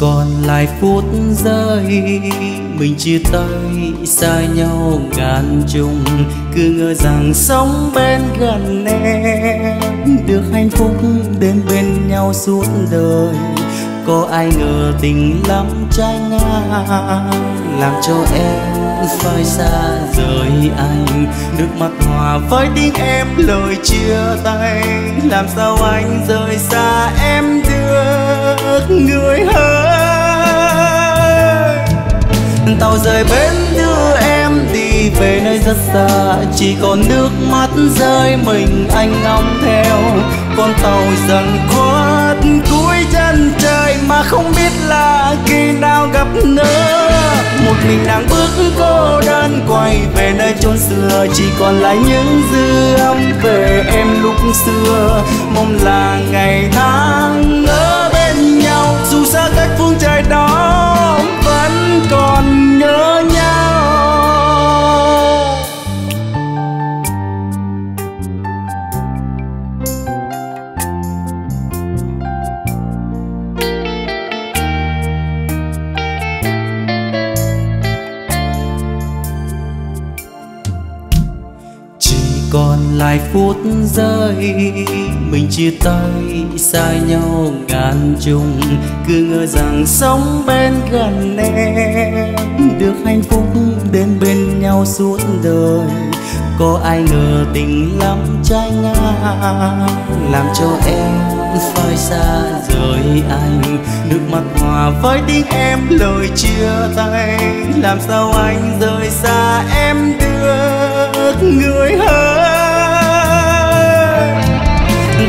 còn lại phút giây mình chia tay xa nhau ngàn trùng, cứ ngờ rằng sống bên gần em được hạnh phúc đến bên nhau suốt đời. Có ai ngờ tình lắm trái ngang làm cho em phải xa rời anh, nước mắt hòa với tiếng em lời chia tay. Làm sao anh rời xa em được người ơi, tàu rời bến đưa em đi về nơi rất xa, chỉ còn nước mắt rơi mình anh ngóng theo con tàu dần khuất cuối chân trời mà không biết là khi nào gặp nữa. Một mình nàng bước cô đơn quay về nơi chốn xưa, chỉ còn lại những dư âm về em lúc xưa. Mong là ngày tháng ở bên nhau dù xa cách phương trời đó vẫn còn nhớ nhau. Còn lại phút giây mình chia tay xa nhau ngàn trùng, cứ ngờ rằng sống bên gần em được hạnh phúc đến bên nhau suốt đời. Có ai ngờ tình lắm trái ngang làm cho em phải xa rời anh, nước mắt hòa với tiếng em lời chia tay. Làm sao anh rời xa em được người ơi,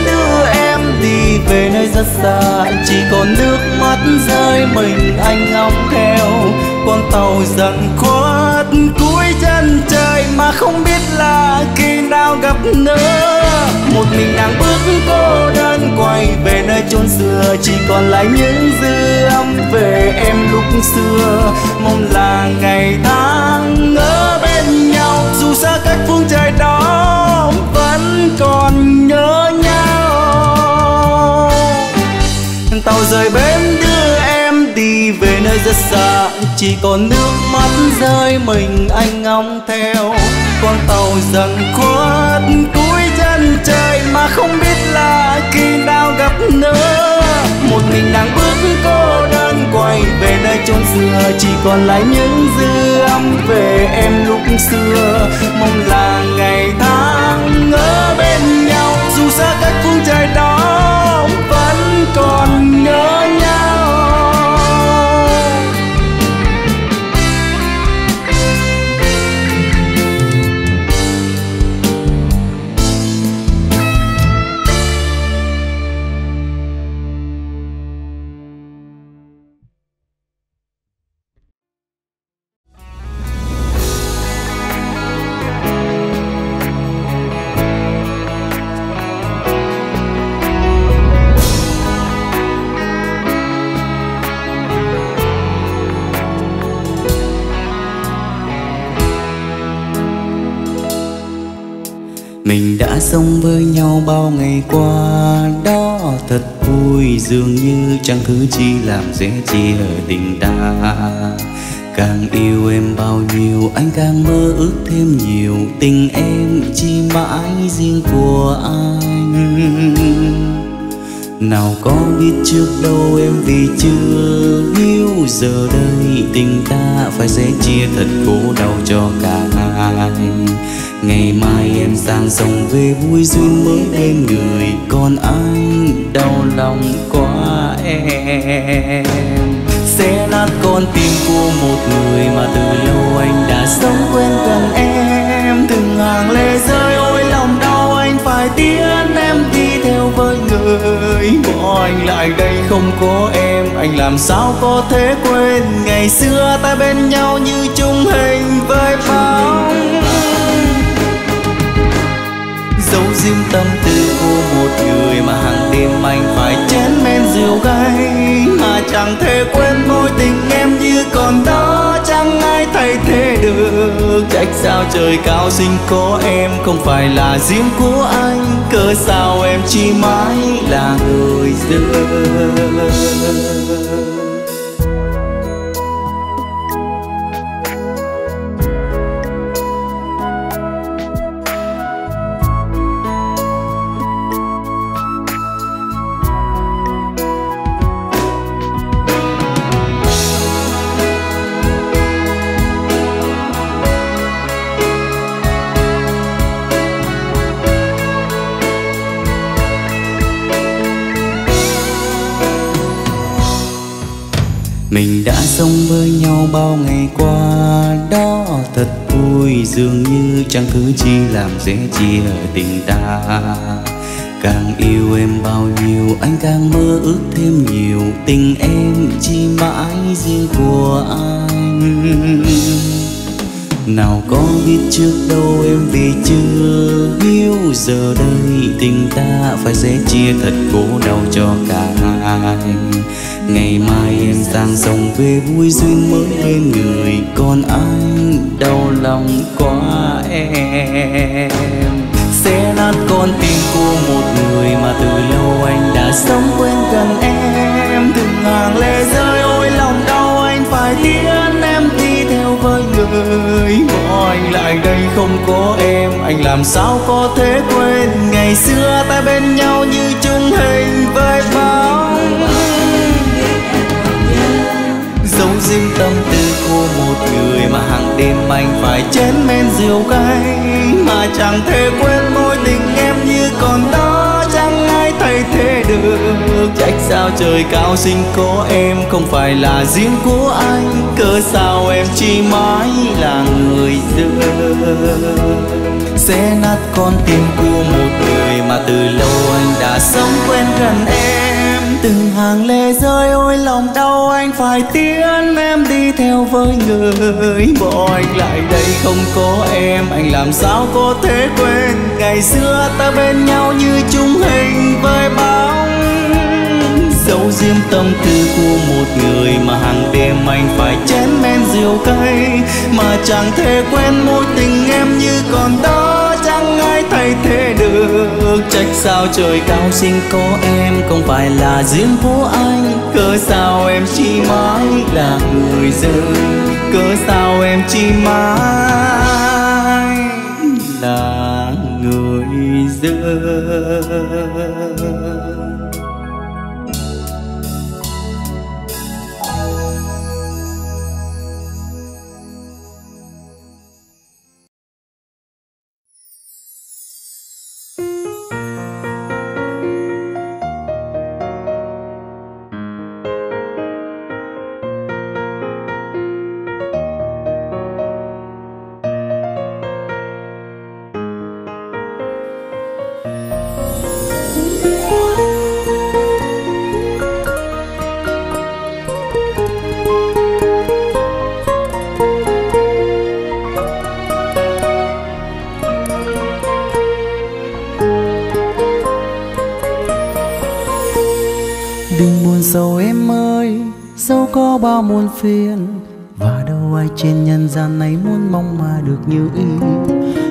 đưa em đi về nơi rất xa, chỉ còn nước mắt rơi mình anh ngóng theo con tàu dần khuất cuối chân trời mà không biết là khi nào gặp nữa. Một mình nàng bước cô đơn quay về nơi chốn xưa, chỉ còn lại những dư âm về em lúc xưa. Mong là ngày tháng ở bên nhau dù xa cách phương trời đó vẫn còn nhớ nhau. Tàu rời bến đưa em đi về nơi rất xa, chỉ còn nước mắt rơi mình anh ngóng theo con tàu dần khuất cuối chân trời mà không biết là khi nào gặp nữa. Một mình nàng bước cô đơn quay về nơi chốn xưa, chỉ còn lại những dư âm về em lúc xưa. Mong là ngày tháng ở bên nhau dù xa cách phương trời đó vẫn còn nhớ nhau. Mình đã sống với nhau bao ngày qua, đó thật vui, dường như chẳng thứ chi làm dễ chia tình ta. Càng yêu em bao nhiêu, anh càng mơ ước thêm nhiều, tình em chỉ mãi riêng của anh. Nào có biết trước đâu em vì chưa yêu, giờ đây tình ta phải sẽ chia thật khổ đau cho cả hai. Ngày mai em sang sông về vui duyên mới bên người, còn anh đau lòng quá em. Sẽ là con tim của một người mà từ lâu anh đã sống quên gần em. Từng hàng lệ rơi ôi lòng đau anh phải tiến em đi theo với người. Bỏ anh lại đây không có em, anh làm sao có thể quên ngày xưa ta bên nhau như chung hình với bóng. Dấu riêng tâm tư của một người mà hàng đêm anh phải chén men rượu gay, mà chẳng thể quên mối tình em như còn đó chẳng ai thay thế được. Trách sao trời cao sinh có em không phải là riêng của anh, cớ sao em chỉ mãi là người dưng. Mình đã sống với nhau bao ngày qua, đó thật vui, dường như chẳng thứ chi làm dễ chia tình ta. Càng yêu em bao nhiêu, anh càng mơ ước thêm nhiều, tình em chỉ mãi riêng của anh. Nào có biết trước đâu em vì chưa yêu, giờ đây tình ta phải dễ chia thật khổ đau cho cả hai. Ngày mai em sang sông về vui duyên mới bên người, còn anh đau lòng quá em. Sẽ nát con tim của một người mà từ lâu anh đã sống quên gần em. Từng hàng lệ rơi ôi lòng đau anh phải tiến, em đi theo với người bỏ anh lại đây. Không có em anh làm sao có thể quên ngày xưa ta bên nhau như chung hình với bóng. Dấu riêng tâm tư của một người mà hàng đêm anh phải chén men rượu cay, mà chẳng thể quên mối tình em như còn đó, chẳng ai thay thế được. Trách sao trời cao sinh có em không phải là riêng của anh, cớ sao em chỉ mãi là người dưng. Sẽ nát con tim của một người mà từ lâu anh đã sống quên gần em. Từng hàng lệ rơi ôi lòng đau anh phải tiến, em đi theo với người bỏ anh lại đây. Không có em anh làm sao có thể quên ngày xưa ta bên nhau như chung hình với bóng. Dấu riêng tâm tư của một người mà hàng đêm anh phải chén men rượu cay, mà chẳng thể quên mối tình em như còn đó, chẳng ai thay thế được. Trách sao trời cao sinh có em không phải là riêng của anh, cớ sao em chỉ mãi là người dưng, cớ sao em chỉ mãi là người dưng. Muôn phiền và đâu ai trên nhân gian này muốn mong mà được như ý.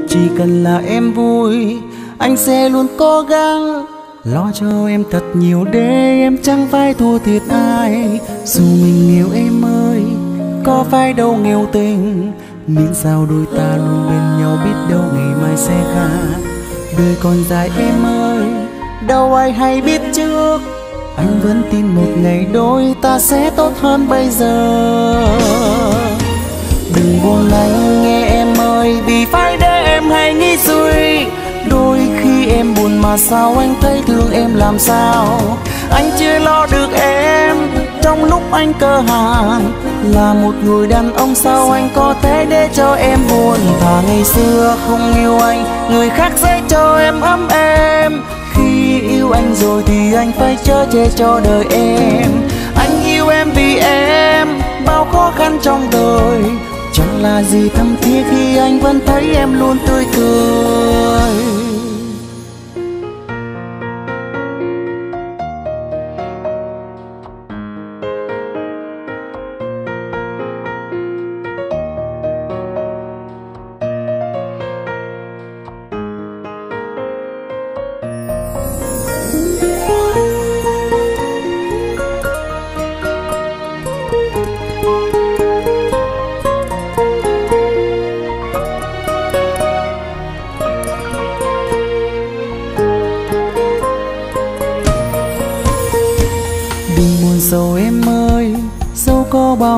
Chỉ cần là em vui anh sẽ luôn cố gắng lo cho em thật nhiều để em chẳng phải thua thiệt ai. Dù mình yêu em ơi có phải đâu nghèo tình, miễn sao đôi ta luôn bên nhau biết đâu ngày mai sẽ khác. Đời còn dài em ơi đâu ai hay biết trước, anh vẫn tin một ngày đôi ta sẽ tốt hơn bây giờ. Đừng buồn anh nghe em ơi, vì phải để em hay nghĩ suy. Đôi khi em buồn mà sao anh thấy thương em làm sao. Anh chưa lo được em trong lúc anh cơ hàn, là một người đàn ông sao anh có thể để cho em buồn. Và ngày xưa không yêu anh, người khác sẽ cho em ấm em. Khi yêu anh rồi thì anh phải chở che cho đời em. Anh yêu em vì em bao khó khăn trong đời, chẳng là gì thâm thiết khi anh vẫn thấy em luôn tươi cười.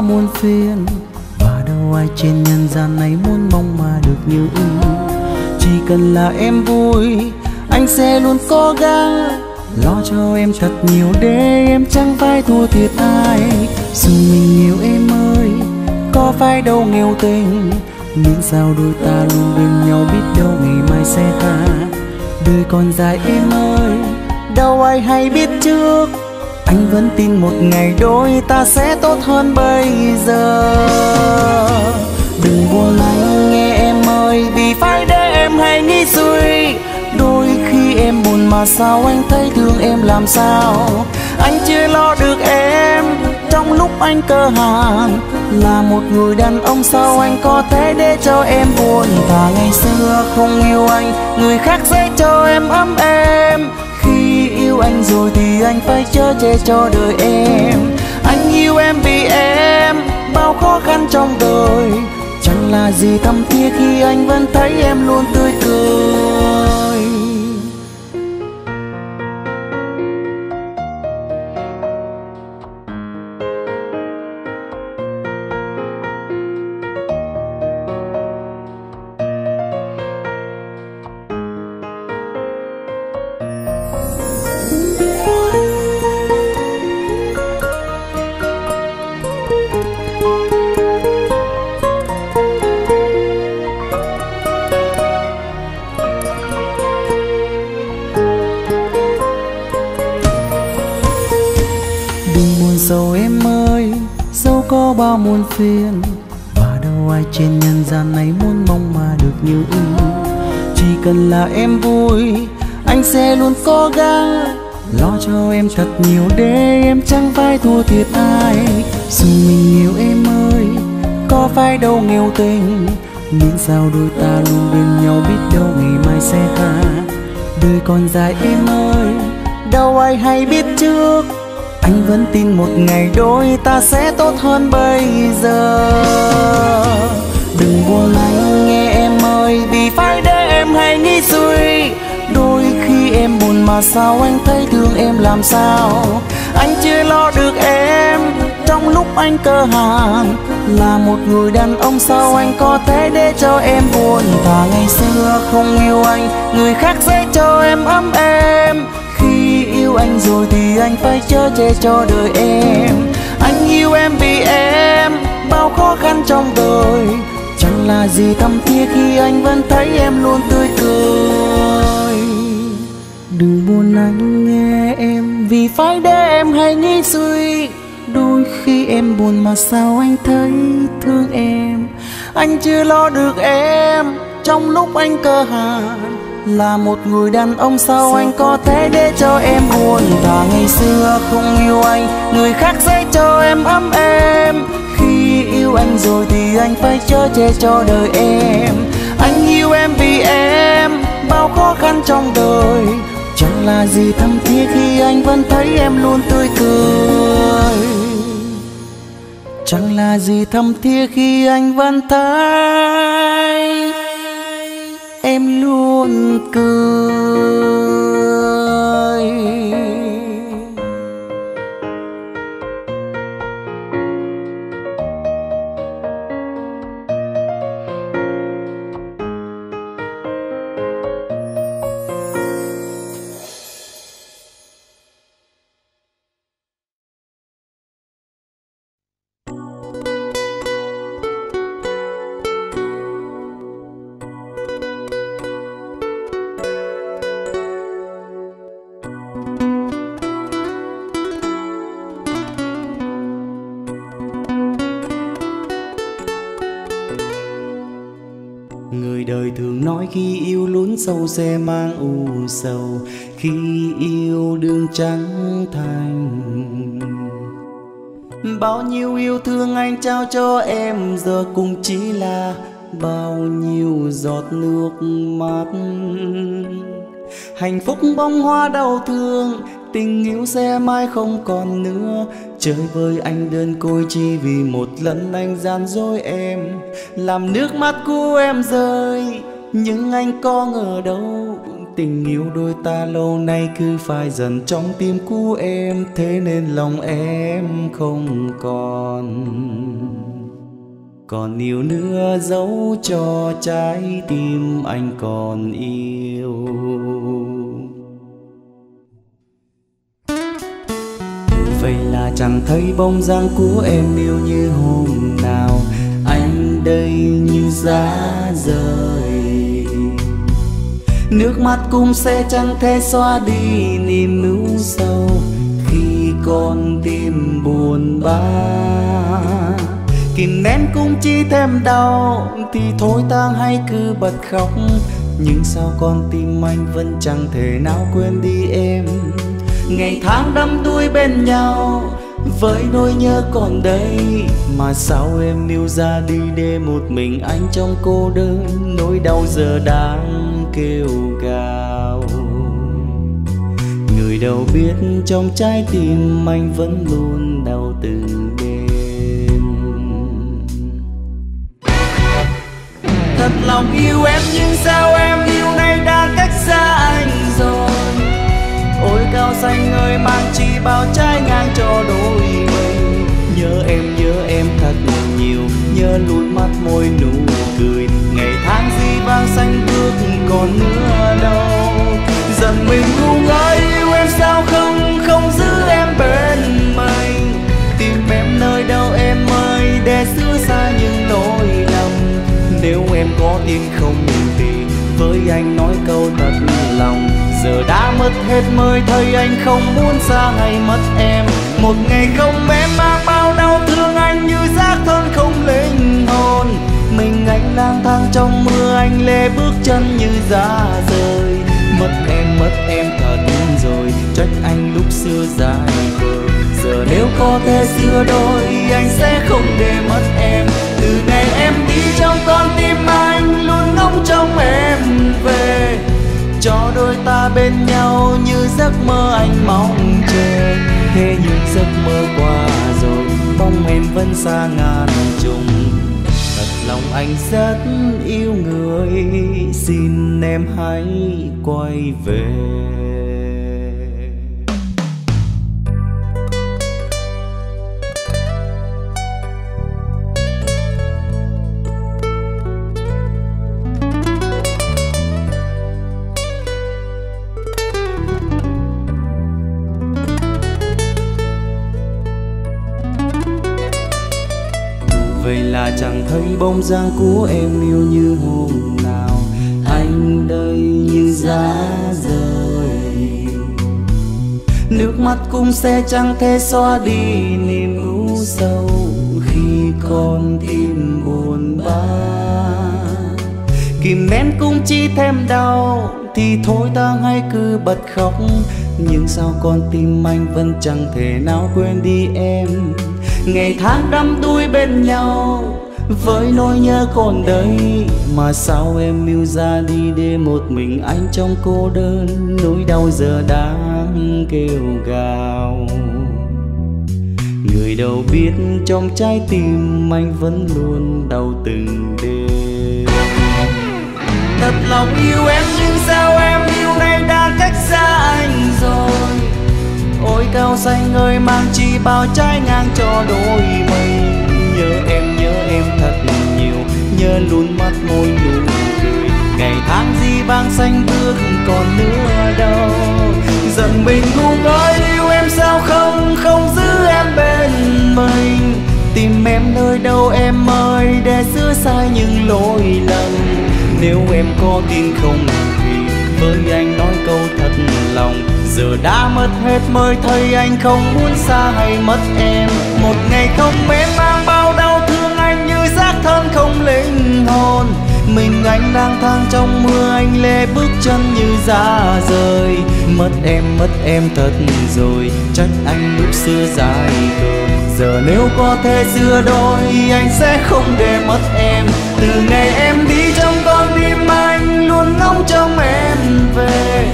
Muôn phiền và đâu ai trên nhân gian này muốn mong mà được như ý. Chỉ cần là em vui anh sẽ luôn cố gắng Lo cho em thật nhiều để em chẳng phải thua thiệt ai. Dù mình yêu em ơi, có phải đâu nghèo tình. Miễn sao đôi ta luôn bên nhau, biết đâu ngày mai sẽ tha. Đời còn dài em ơi, đâu ai hay biết trước. Anh vẫn tin một ngày đôi ta sẽ tốt hơn bây giờ. Đừng buồn anh nghe em ơi, vì phải để em hay nghĩ suy. Đôi khi em buồn mà sao anh thấy thương em làm sao. Anh chưa lo được em trong lúc anh cơ hàn. Là một người đàn ông sao anh có thể để cho em buồn. Và ngày xưa không yêu anh, người khác sẽ cho em ấm em. Khi yêu anh rồi thì anh phải chở che cho đời em. Anh yêu em vì em bao khó khăn trong đời. Chẳng là gì thâm thiết khi anh vẫn thấy em luôn tươi cười. Bao muôn phiền và đâu ai trên nhân gian này muốn mong mà được như ý. Chỉ cần là em vui, anh sẽ luôn cố gắng lo cho em thật nhiều để em chẳng phải thua thiệt ai. Dù mình yêu em ơi, có phải đâu nghèo tình. Miễn sao đôi ta luôn bên nhau, biết đâu ngày mai sẽ tha. Đời còn dài em ơi, đâu ai hay biết trước. Anh vẫn tin một ngày đôi ta sẽ tốt hơn bây giờ. Đừng buồn anh nghe em ơi, vì phải để em hay nghĩ suy. Đôi khi em buồn mà sao anh thấy thương em làm sao. Anh chưa lo được em trong lúc anh cơ hàn. Là một người đàn ông sao anh có thể để cho em buồn. Và ngày xưa không yêu anh, người khác sẽ cho em ấm em. Yêu anh rồi thì anh phải chở che cho đời em. Anh yêu em vì em bao khó khăn trong đời. Chẳng là gì thâm thiết khi anh vẫn thấy em luôn tươi cười. Đừng buồn anh nghe em, vì phải để em hay nghĩ suy. Đôi khi em buồn mà sao anh thấy thương em. Anh chưa lo được em trong lúc anh cơ hàn. Là một người đàn ông sao anh có thể để cho em buồn. Và ngày xưa không yêu anh, người khác sẽ cho em ấm em. Khi yêu anh rồi thì anh phải chở che cho đời em. Anh yêu em vì em bao khó khăn trong đời. Chẳng là gì thâm thiết khi anh vẫn thấy em luôn tươi cười. Chẳng là gì thâm thiết khi anh vẫn thấy em luôn cười. Khi yêu lún sâu sẽ mang u sầu, khi yêu đương trắng thành. Bao nhiêu yêu thương anh trao cho em giờ cũng chỉ là bao nhiêu giọt nước mắt. Hạnh phúc bông hoa đau thương, tình yêu sẽ mãi không còn nữa. Chơi với anh đơn côi chỉ vì một lần anh gian dối em, làm nước mắt của em rơi. Nhưng anh có ngờ đâu, tình yêu đôi ta lâu nay cứ phai dần trong tim của em. Thế nên lòng em không còn yêu nữa, dấu cho trái tim anh còn yêu. vậy là chẳng thấy bóng dáng của em yêu như hôm nào. Anh đây như giá rời, nước mắt cũng sẽ chẳng thể xóa đi niềm nỗi sâu khi con tim buồn bã. Kìm nén cũng chỉ thêm đau thì thôi ta hãy cứ bật khóc. Nhưng sao con tim anh vẫn chẳng thể nào quên đi em. Ngày tháng đắm đuối bên nhau với nỗi nhớ còn đây, mà sao em níu ra đi để một mình anh trong cô đơn. Nỗi đau giờ đang kêu gào, người đâu biết trong trái tim anh vẫn luôn đau từng đêm. Thật lòng yêu em nhưng sao em yêu nay đã cách xa anh rồi. Ôi cao xanh ơi mang chi bao trái ngang cho đôi mình. Nhớ em thật nhiều, nhớ lút mắt môi nụ cười. Ngày tháng di vang xanh bước còn nữa đâu. Giận mình ngu ngơ yêu em sao không giữ em bên mình. Tìm em nơi đâu em ơi để xưa xa những nỗi lòng. Nếu em có tin không thì với anh nói câu thật lòng. Giờ đã mất hết mới thấy anh không muốn xa ngày mất em. Một ngày không em mang bao đau thương anh như xác thân không linh hồn. Mình anh lang thang trong mưa anh lê bước chân như giá rời. Mất em thật rồi, trách anh lúc xưa dài vời. Giờ nếu có thể xưa đôi anh sẽ không để mất em. Từ ngày em đi trong con tim anh luôn ngóng trông em về. Cho đôi ta bên nhau như giấc mơ anh mong chờ. Thế nhưng giấc mơ qua rồi, bóng em vẫn xa ngàn trùng. Thật lòng anh rất yêu người, xin em hãy quay về. Chẳng thấy bóng dáng của em yêu như hôm nào. Anh đây như giá rời, nước mắt cũng sẽ chẳng thể xóa đi niềm u sầu khi con tim buồn bã. Kìm nén cũng chỉ thêm đau thì thôi ta hãy cứ bật khóc. Nhưng sao con tim anh vẫn chẳng thể nào quên đi em. Ngày tháng đắm đuối bên nhau với nỗi nhớ còn đây, mà sao em yêu ra đi để một mình anh trong cô đơn. Nỗi đau giờ đang kêu gào, người đâu biết trong trái tim anh vẫn luôn đau từng đêm. Thật lòng yêu em nhưng sao em yêu nay đã cách xa anh rồi. Ôi cao xanh ơi mang chi bao trái ngang cho đôi mình. Nhớ em thật nhiều, nhớ luôn mắt môi nụ cười. Ngày tháng di vang xanh bước còn nữa đâu. Giận mình ngu ngơ yêu em sao không giữ em bên mình. Tìm em nơi đâu em ơi để sửa sai những lỗi lầm. Nếu em có tin không thì với anh nói câu thật lòng. Giờ đã mất hết mới thấy anh không muốn xa hay mất em. Một ngày không em mang bao đau thương anh như xác thân không linh hồn. Mình anh lang thang trong mưa anh lê bước chân như giá rời. Mất em thật rồi, trách anh lúc xưa dài vời. Giờ nếu có thể xưa đôi anh sẽ không để mất em. Từ ngày em đi trong con tim anh luôn ngóng trông em về.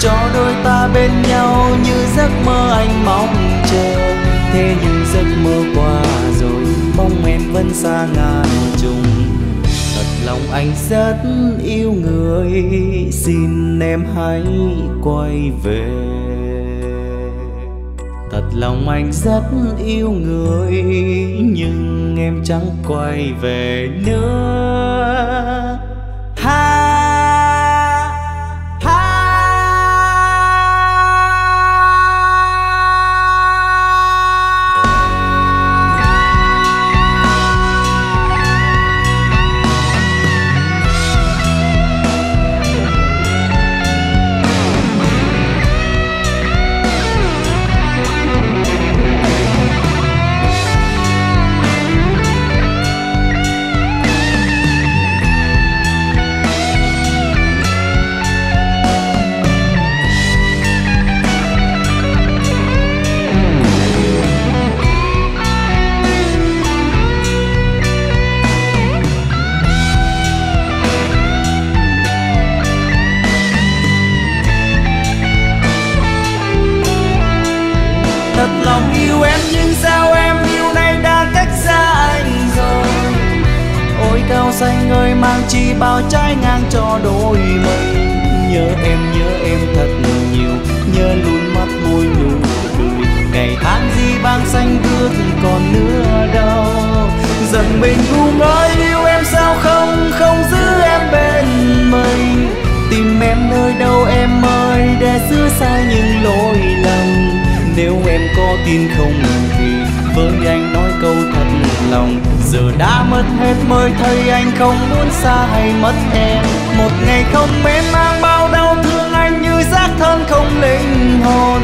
Cho đôi ta bên nhau như giấc mơ anh mong chờ. Thế nhưng giấc mơ qua rồi, bóng em vẫn xa ngàn trùng. Thật lòng anh rất yêu người, xin em hãy quay về. Thật lòng anh rất yêu người, nhưng em chẳng quay về nữa. thật lòng yêu em, nhưng sao em yêu nay đã cách xa anh rồi. Ôi cao xanh ơi mang chi bao trái ngang cho đôi mình. Nhớ em thật nhiều, nhớ luôn mắt môi nụ cười. Ngày tháng gì vàng xanh bước còn nữa đâu. Giận mình ngu ngơ yêu em sao không giữ em bên mình. Tìm em nơi đâu em ơi để sửa sai những lỗi lầm. Nếu em có tin không thì với anh nói câu thật lòng. Giờ đã mất hết mới thấy anh không muốn xa hay mất em. Một ngày không em mang bao đau thương anh như xác thân không linh hồn.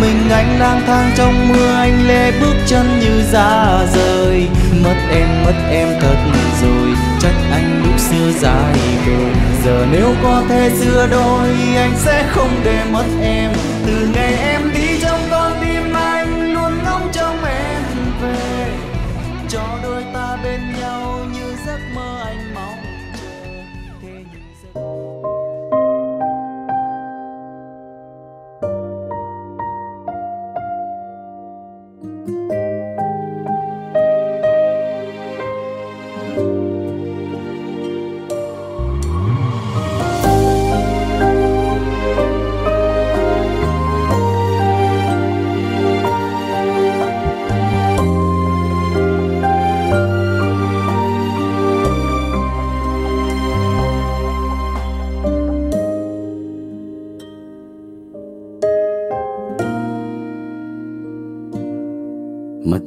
Mình anh lang thang trong mưa anh lê bước chân như ra rời. Mất em thật rồi, trách anh lúc xưa dài rồi. Giờ nếu có thể xưa đôi anh sẽ không để mất em. Từ ngày em đi trong con tim anh luôn ngóng trông em về. Cho đôi ta bên nhau như giấc mơ anh mong chờ. Thế nhưng giấc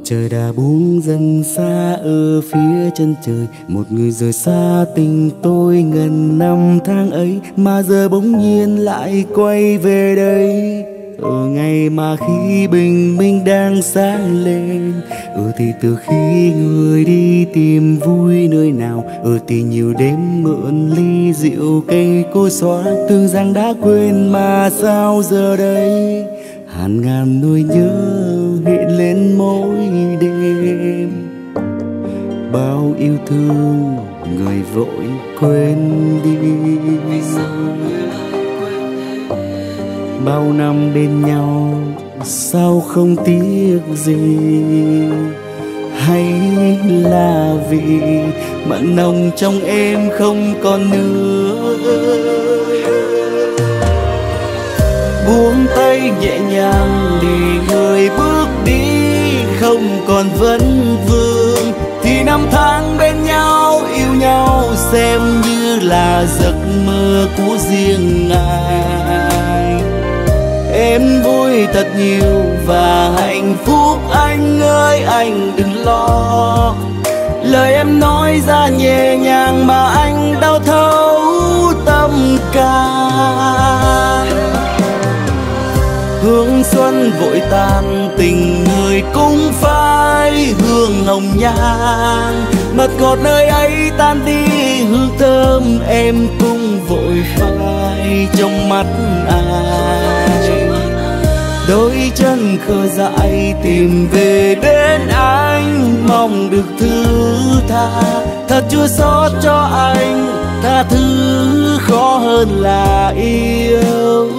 trời đã buông dần xa ở phía chân trời. Một người rời xa tình tôi gần năm tháng ấy, mà giờ bỗng nhiên lại quay về đây. Ở ngày mà khi bình minh đang sáng lên, ở thì từ khi người đi tìm vui nơi nào, ở thì nhiều đêm mượn ly rượu cây cối xóa. Tưởng rằng đã quên mà sao giờ đây hàng ngàn nỗi nhớ hiện lên mỗi đêm. Bao yêu thương người vội quên đi, bao năm bên nhau sao không tiếc gì. Hay là vì mặn nồng trong em không còn nữa. Buông tay nhẹ nhàng để người bước đi không còn vấn vương. Thì năm tháng bên nhau yêu nhau xem như là giấc mơ của riêng ai. Em vui thật nhiều và hạnh phúc anh ơi, anh đừng lo. Lời em nói ra nhẹ nhàng mà anh đau thấu tâm can. Hương xuân vội tan tình người cũng phai hương hồng nhan. Mật ngọt nơi ấy tan đi hương thơm em cũng vội phai trong mắt ai. Đôi chân khờ dại tìm về đến anh mong được thứ tha. Thật chua xót cho anh tha thứ khó hơn là yêu.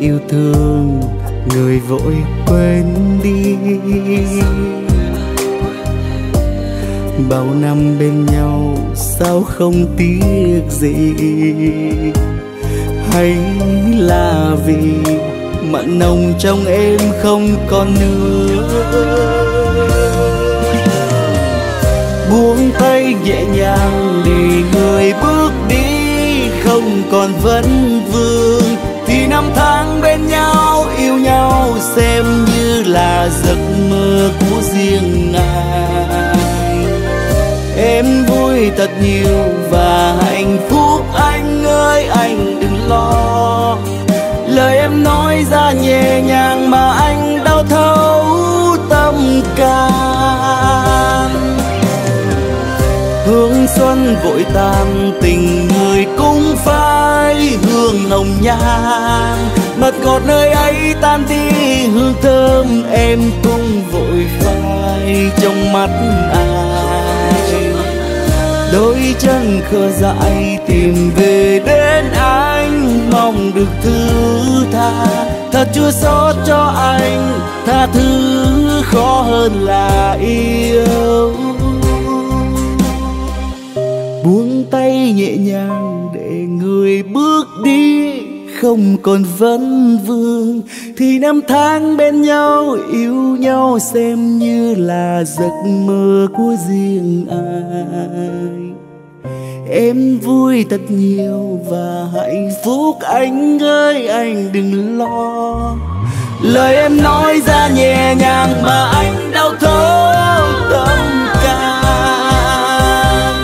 Yêu thương người vội quên đi, bao năm bên nhau sao không tiếc gì. Hay là vì mặn nồng trong em không còn nữa. Buông tay nhẹ nhàng để người bước đi không còn vấn vương. Thì năm tháng bên nhau yêu nhau xem như là giấc mơ của riêng ai. Em vui thật nhiều và hạnh phúc anh ơi, anh đừng lo. xuân vội tan, tình người cũng phai hương nồng nhàn. Mật ngọt nơi ấy tan đi hương thơm, em cũng vội phai trong mắt ai. Đôi chân khờ dại tìm về đến anh, mong được thứ tha. Thật chưa xót cho anh, tha thứ khó hơn là yêu. Buông tay nhẹ nhàng để người bước đi, không còn vấn vương thì năm tháng bên nhau, yêu nhau xem như là giấc mơ của riêng ai. Em vui thật nhiều và hạnh phúc anh ơi, anh đừng lo. Lời em nói ra nhẹ nhàng mà anh đau thấu tâm can.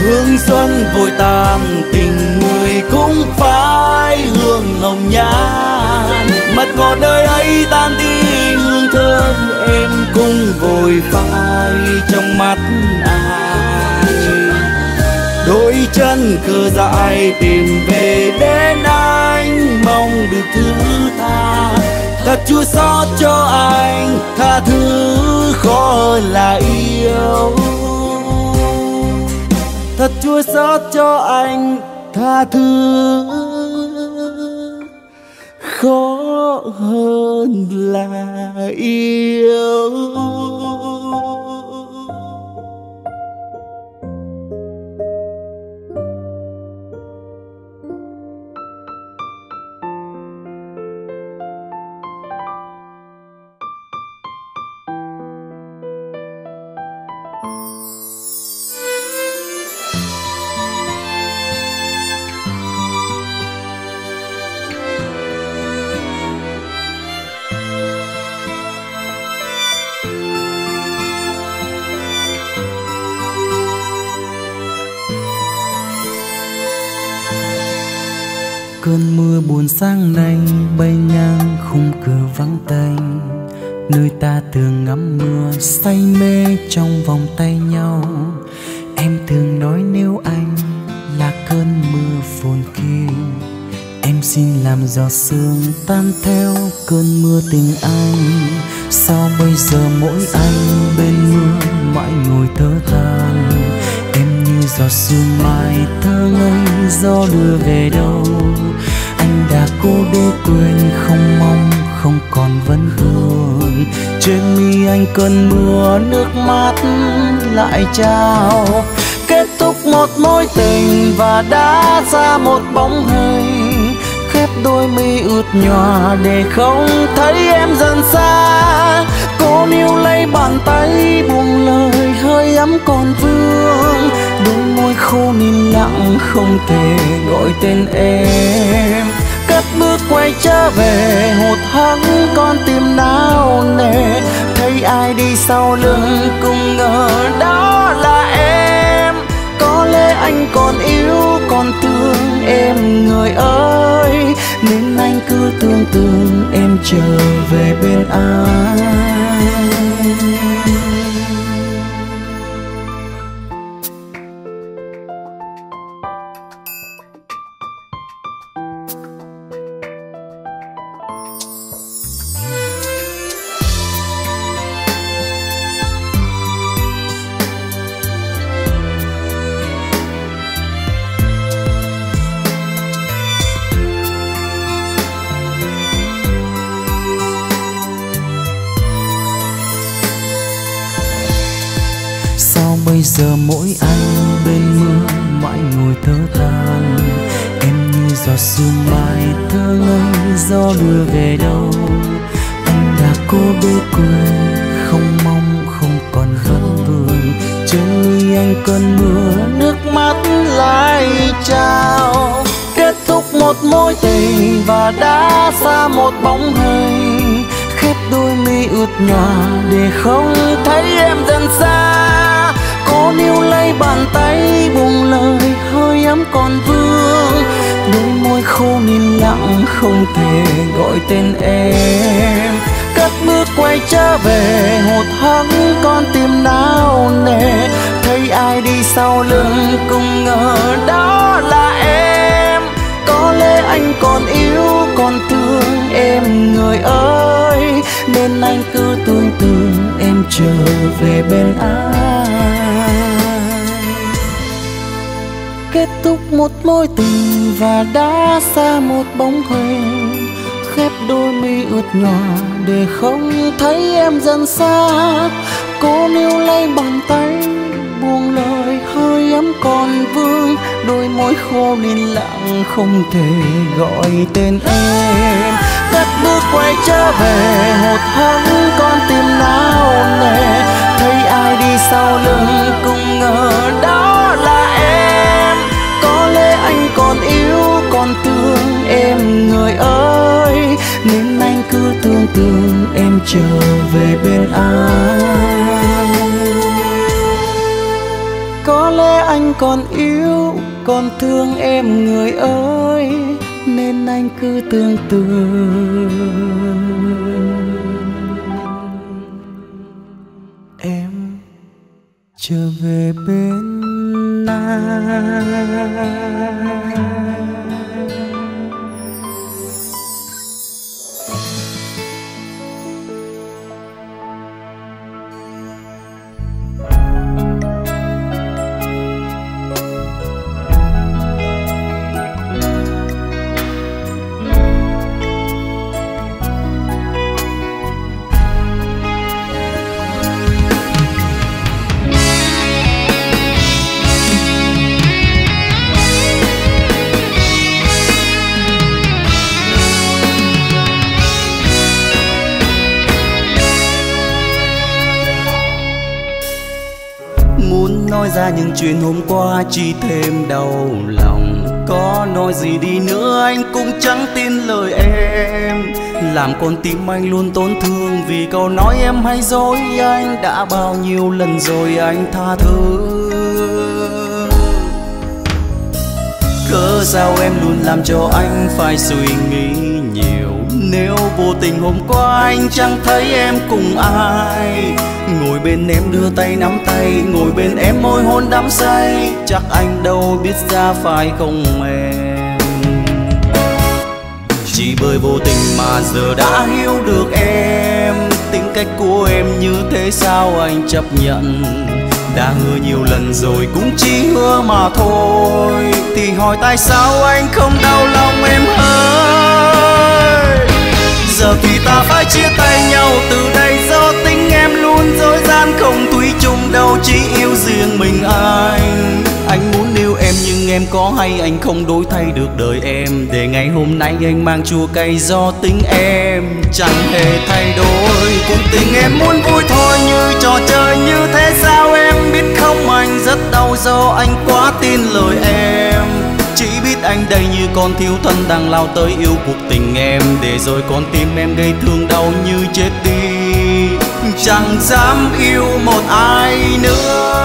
Hương xuân vội tàn, tình người cũng phai hương nồng nàn. Mật ngọt nơi ấy tan đi hương thơm, em cũng vội phai trong mắt ai. Đôi chân khờ dại tìm về đến anh, mong được thứ tha. Thật chua xót cho anh, tha thứ khó hơn là yêu. Thật chua xót cho anh, tha thứ khó hơn là yêu. Cơn mưa buồn sáng nay bay ngang khung cửa vắng tanh, nơi ta thường ngắm mưa say mê trong vòng tay nhau. Em thường nói nếu anh là cơn mưa phồn kia, em xin làm giọt sương tan theo cơn mưa tình anh. Sao bây giờ mỗi anh bên mưa mãi ngồi thở than, em như giọt sương mai thơ ngây gió đưa về đâu. Anh đã cố để quên không mong không còn vẫn thương, trên mi anh cơn mưa nước mắt lại trao. Kết thúc một mối tình và đã ra một bóng hình, khép đôi mi ướt nhòa để không thấy em dần xa. Cô níu lấy bàn tay buông lời hơi ấm còn vương, đôi môi khô nín lặng không thể gọi tên em. Cất bước quay trở về hụt hẫng con tim nao nề, thấy ai đi sau lưng cũng ngờ đó là em. Có lẽ anh còn yêu còn thương em người ơi, nên anh cứ tưởng tượng em trở về bên anh. Bây giờ mỗi anh bên mưa mãi ngồi thở than, em như giọt sương mai thơ ngây gió đưa về đâu. Anh đã cố để quên không mong không còn vẫn vương, trên mi anh cơn mưa nước mắt lại trao. Kết thúc một mối tình và đã xa một bóng hình, khép đôi mi ướt nhòa để không thấy em dần xa. Cô níu lấy bàn tay buông lời hơi ấm còn vương, đôi môi khô nín lặng không thể gọi tên em. Cất bước quay trở về hụt hẫng con tim nao nề, thấy ai đi sau lưng cũng ngờ đó là em. Có lẽ anh còn yêu còn thương em người ơi, nên anh cứ tưởng tượng em trở về bên anh. Kết thúc một mối tình và đã xa một bóng hình, khép đôi mi ướt nhòa để không thấy em dần xa. Cô níu lấy bàn tay buông lời hơi ấm còn vương, đôi môi khô nín lặng không thể gọi tên em. Cất bước quay trở về một hôm con tim nao nề, thấy ai đi sau lưng cũng ngờ đó là em. Có lẽ anh còn yêu còn thương em người ơi, nên anh cứ tưởng tượng em trở về bên anh. Có lẽ anh còn yêu còn thương em người ơi, nên anh cứ tưởng tượng em trở về bên anh. Nói ra những chuyện hôm qua chỉ thêm đau lòng, có nói gì đi nữa anh cũng chẳng tin lời em. Làm con tim anh luôn tổn thương vì câu nói em hay dối anh, đã bao nhiêu lần rồi anh tha thứ. Cớ sao em luôn làm cho anh phải suy nghĩ nhiều, nếu vô tình hôm qua anh chẳng thấy em cùng ai. Ngồi bên em đưa tay nắm tay, ngồi bên em môi hôn đắm say, chắc anh đâu biết ra phải không em. Chỉ bởi vô tình mà giờ đã hiểu được em, tính cách của em như thế sao anh chấp nhận. Đã hứa nhiều lần rồi cũng chỉ hứa mà thôi, thì hỏi tại sao anh không đau lòng em ơi. Giờ thì ta phải chia tay nhau từ đây, do tính em luôn dối gian không thủy chung đâu, chỉ yêu riêng mình anh. Anh muốn yêu em nhưng em có hay anh không đổi thay được đời em, để ngày hôm nay anh mang chua cay do tính em chẳng hề thay đổi. Cuộc tình em muốn vui thôi như trò chơi như thế sao em biết không, anh rất đau do anh quá tin lời em. Chỉ biết anh đây như con thiếu thân đang lao tới yêu cuộc tình em, để rồi con tim em gây thương đau như chết đi, chẳng dám yêu một ai nữa.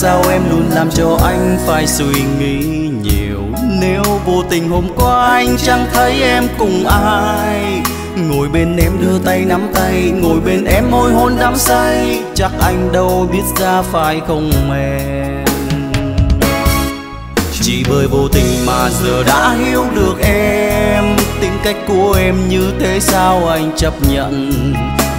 Sao em luôn làm cho anh phải suy nghĩ nhiều, nếu vô tình hôm qua anh chẳng thấy em cùng ai. Ngồi bên em đưa tay nắm tay, ngồi bên em môi hôn đắm say, chắc anh đâu biết ra phải không em. Chỉ bởi vô tình mà giờ đã hiểu được em, tính cách của em như thế sao anh chấp nhận.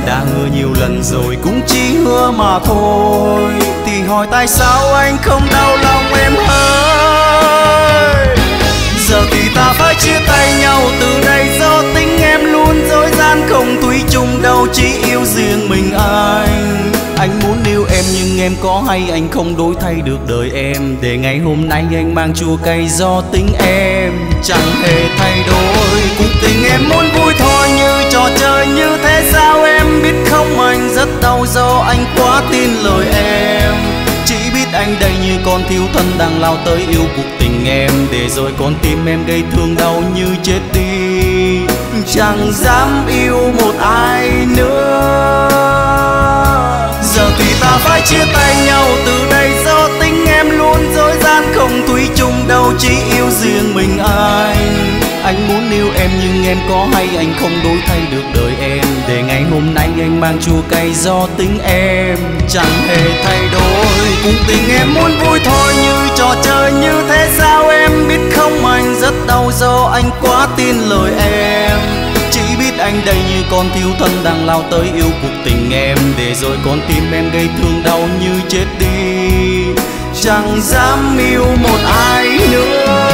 Đã hứa nhiều lần rồi cũng chỉ hứa mà thôi, thì hỏi tại sao anh không đau lòng em ơi. Giờ thì ta phải chia tay nhau từ đây, do tính em luôn dối gian không thủy chung đâu, chỉ yêu riêng mình anh. Anh muốn yêu em nhưng em có hay anh không đổi thay được đời em, để ngày hôm nay anh mang chua cay do tính em chẳng hề thay đổi. Cuộc tình em muốn vui thôi như trò chơi như thế sao em biết không, anh rất đau do anh quá tin lời em. Chỉ biết anh đây như con thiếu thân đang lao tới yêu cuộc tình em, để để rồi con tim em gây thương đau như chết đi, chẳng dám yêu một ai nữa. Giờ thì ta phải chia tay nhau từ đây, do tính em luôn dối gian không thủy chung đâu, chỉ yêu riêng mình anh. Anh muốn yêu em nhưng em có hay anh không đổi thay được đời em, để ngày hôm nay anh mang chua cay do tính em chẳng hề thay đổi. Cuộc tình em muốn vui thôi như trò chơi, như thế sao em biết không, anh rất đau do anh quá tin lời em. Chỉ biết anh đây như con thiêu thân đang lao tới yêu cuộc tình em, để rồi con tim em gây thương đau như chết đi, chẳng dám yêu một ai nữa.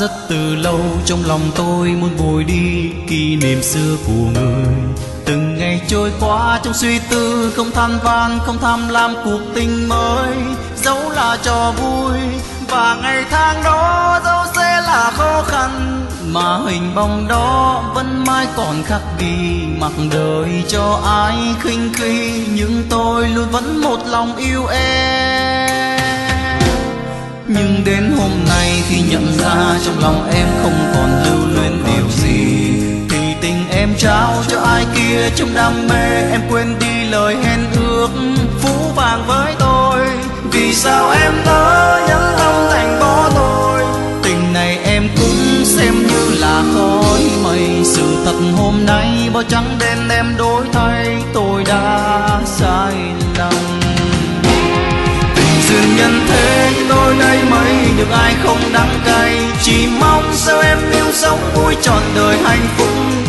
Rất từ lâu trong lòng tôi muốn vùi đi kỷ niệm xưa của người, từng ngày trôi qua trong suy tư, không than van không tham lam cuộc tình mới, dẫu là trò vui và ngày tháng đó dẫu sẽ là khó khăn, mà hình bóng đó vẫn mãi còn khắc ghi, mặc đời cho ai khinh khi, nhưng tôi luôn vẫn một lòng yêu em. Nhưng đến hôm nay khi nhận ra trong lòng em không còn lưu luyến điều gì, thì tình em trao cho ai kia trong đam mê, em quên đi lời hẹn ước phũ phàng với tôi. Vì sao em đã nhẫn tâm thành bỏ tôi, tình này em cũng xem như là khói mây, sự thật hôm nay bao trắng đen em đổi thay, tôi đã sai lầm. Duyên nhân thế tôi đây mấy được ai không đắng cay, chỉ mong sao em yêu sống vui trọn đời hạnh phúc,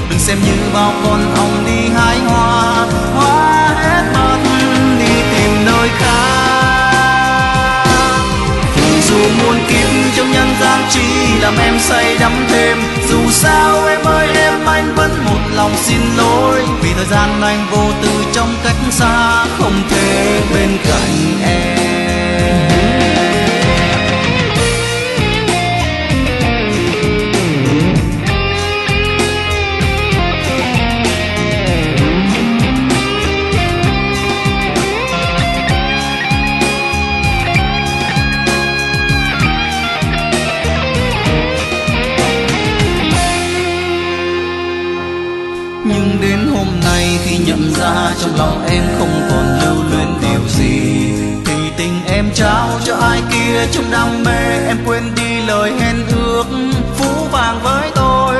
đừng xem như bao con ong đi hái hoa, hoa hết mất đi tìm nơi khác. Dù muôn kiếp trong nhân gian chỉ làm em say đắm thêm, dù sao em ơi em, anh vẫn một lòng xin lỗi, vì thời gian anh vô tư trong cách xa, không thể bên cạnh em. Nhận ra trong lòng em không còn lưu luyến điều gì, thì tình em trao cho ai kia trong đam mê, em quên đi lời hẹn ước phũ phàng với tôi.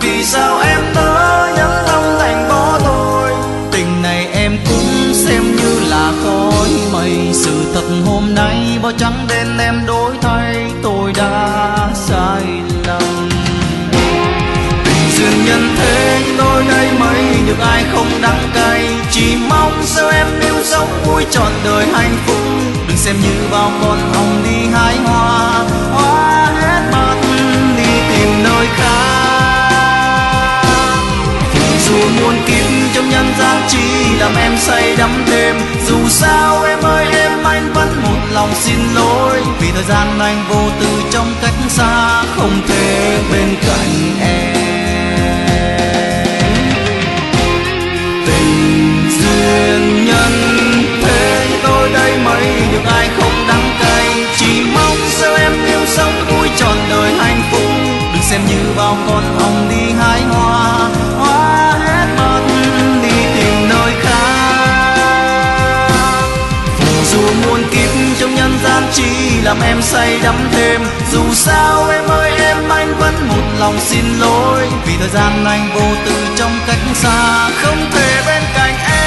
Vì sao em đã nhẫn tâm thành bỏ tôi, tình này em cũng xem như là khói mây, sự thật hôm nay bao trắng đen em đổi thay, tôi đã sai lầm. Duyên nhân thế tôi đây mấy được ai không đắng cay, chỉ mong sao em yêu sống vui trọn đời hạnh phúc, đừng xem như bao con ong đi hái hoa, hoa hết mất đi tìm nơi khác. Dù muôn kiếp trong nhân gian chỉ làm em say đắm thêm, dù sao em ơi em, anh vẫn một lòng xin lỗi, vì thời gian anh vô tư trong cách xa, không thể bên cạnh em. Duyên nhân thế tôi đây mấy được ai không đắng cay, chỉ mong sao em yêu sống vui trọn đời hạnh phúc, đừng xem như bao con ong đi hái hoa, hoa hết mất đi tìm nơi khác. Dù muôn kiếp trong nhân gian chỉ làm em say đắm thêm, dù sao em ơi em, anh vẫn một lòng xin lỗi, vì thời gian anh vô tư trong cách xa, không thể bên cạnh em.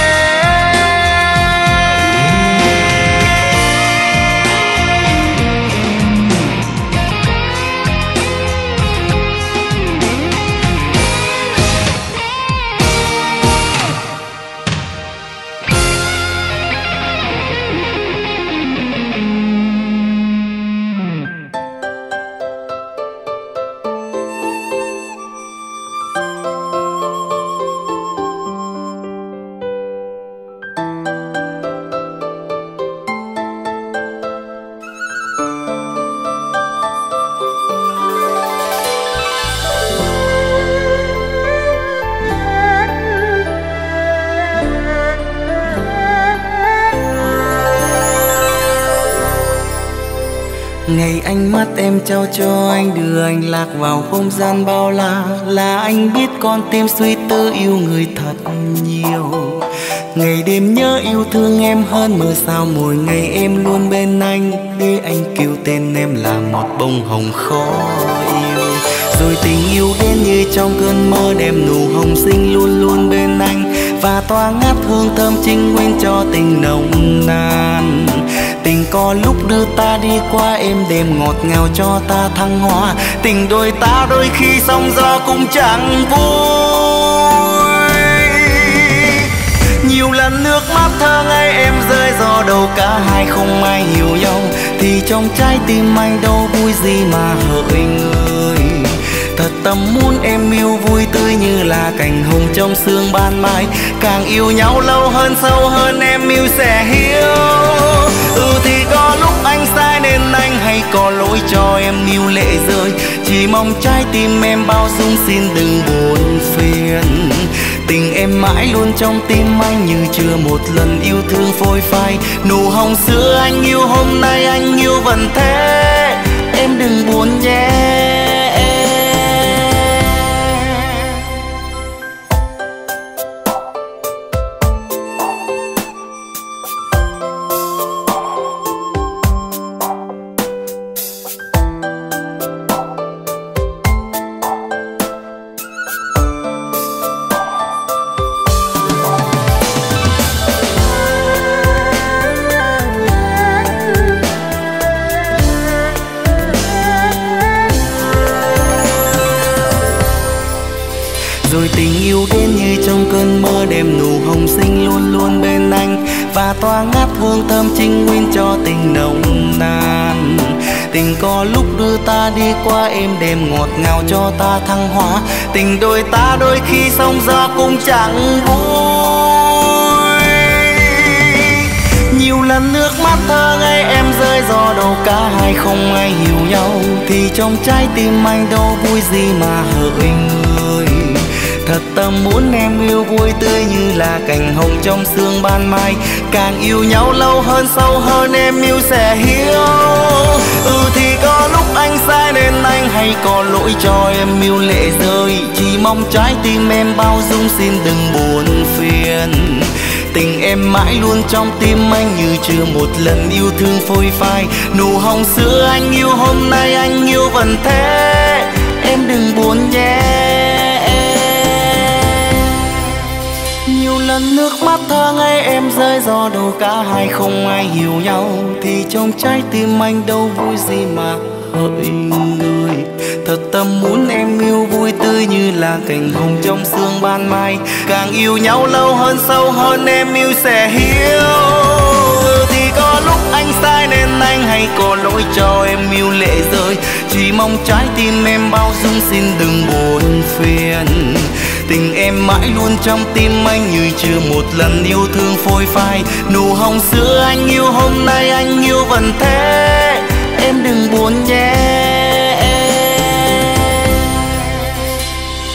Ngày ánh mắt em trao cho anh đưa anh lạc vào không gian bao la. Là anh biết con tim suy tư yêu người thật nhiều. Ngày đêm nhớ yêu thương em hơn mưa sao mỗi ngày em luôn bên anh. Để anh kêu tên em là một bông hồng khó yêu. Rồi tình yêu đến như trong cơn mơ đem nụ hồng xinh luôn luôn bên anh. Và tỏa ngát hương thơm trinh nguyên cho tình nồng nàn. Tình có lúc đưa ta đi qua êm đềm ngọt ngào cho ta thăng hoa. Tình đôi ta đôi khi sóng gió cũng chẳng vui. Nhiều lần nước mắt thơ ngây em rơi do đầu cả hai không ai hiểu nhau. Thì trong trái tim anh đâu vui gì mà hỡi người. Thật tâm muốn em yêu vui tươi như là cành hồng trong sương ban mai. Càng yêu nhau lâu hơn sâu hơn em yêu sẽ hiểu. Thì có lúc anh sai nên anh hay có lỗi cho em níu lệ rơi. Chỉ mong trái tim em bao dung xin đừng buồn phiền. Tình em mãi luôn trong tim anh như chưa một lần yêu thương phôi phai. Nụ hồng xưa anh yêu hôm nay anh yêu vẫn thế. Em đừng buồn nhé. Tỏa ngát hương thơm trinh nguyên cho tình nồng nàn. Tình có lúc đưa ta đi qua êm đềm ngọt ngào cho ta thăng hoa. Tình đôi ta đôi khi sóng gió cũng chẳng vui. Nhiều lần nước mắt thơ ngây em rơi do đâu cả hai không ai hiểu nhau. Thì trong trái tim anh đâu vui gì mà hỡi người. Thật tâm muốn em yêu vui tươi như là cành hồng trong sương ban mai. Càng yêu nhau lâu hơn sâu hơn em yêu sẽ hiểu. Thì có lúc anh sai nên anh hay có lỗi cho em yêu lệ rơi. Chỉ mong trái tim em bao dung xin đừng buồn phiền. Tình em mãi luôn trong tim anh như chưa một lần yêu thương phôi phai. Nụ hồng xưa anh yêu hôm nay anh yêu vẫn thế. Em đừng buồn nhé. Nước mắt thơ ngây em rơi do đâu cả hai không ai hiểu nhau. Thì trong trái tim anh đâu vui gì mà hỡi người. Thật tâm muốn em yêu vui tươi như là cành hồng trong sương ban mai. Càng yêu nhau lâu hơn sâu hơn em yêu sẽ hiểu. Thì có lúc anh sai nên anh hay có lỗi cho em yêu lệ rơi. Chỉ mong trái tim em bao dung xin đừng buồn phiền. Tình em mãi luôn trong tim anh như chưa một lần yêu thương phôi phai. Nụ hồng xưa anh yêu hôm nay anh yêu vẫn thế. Em đừng buồn nhé.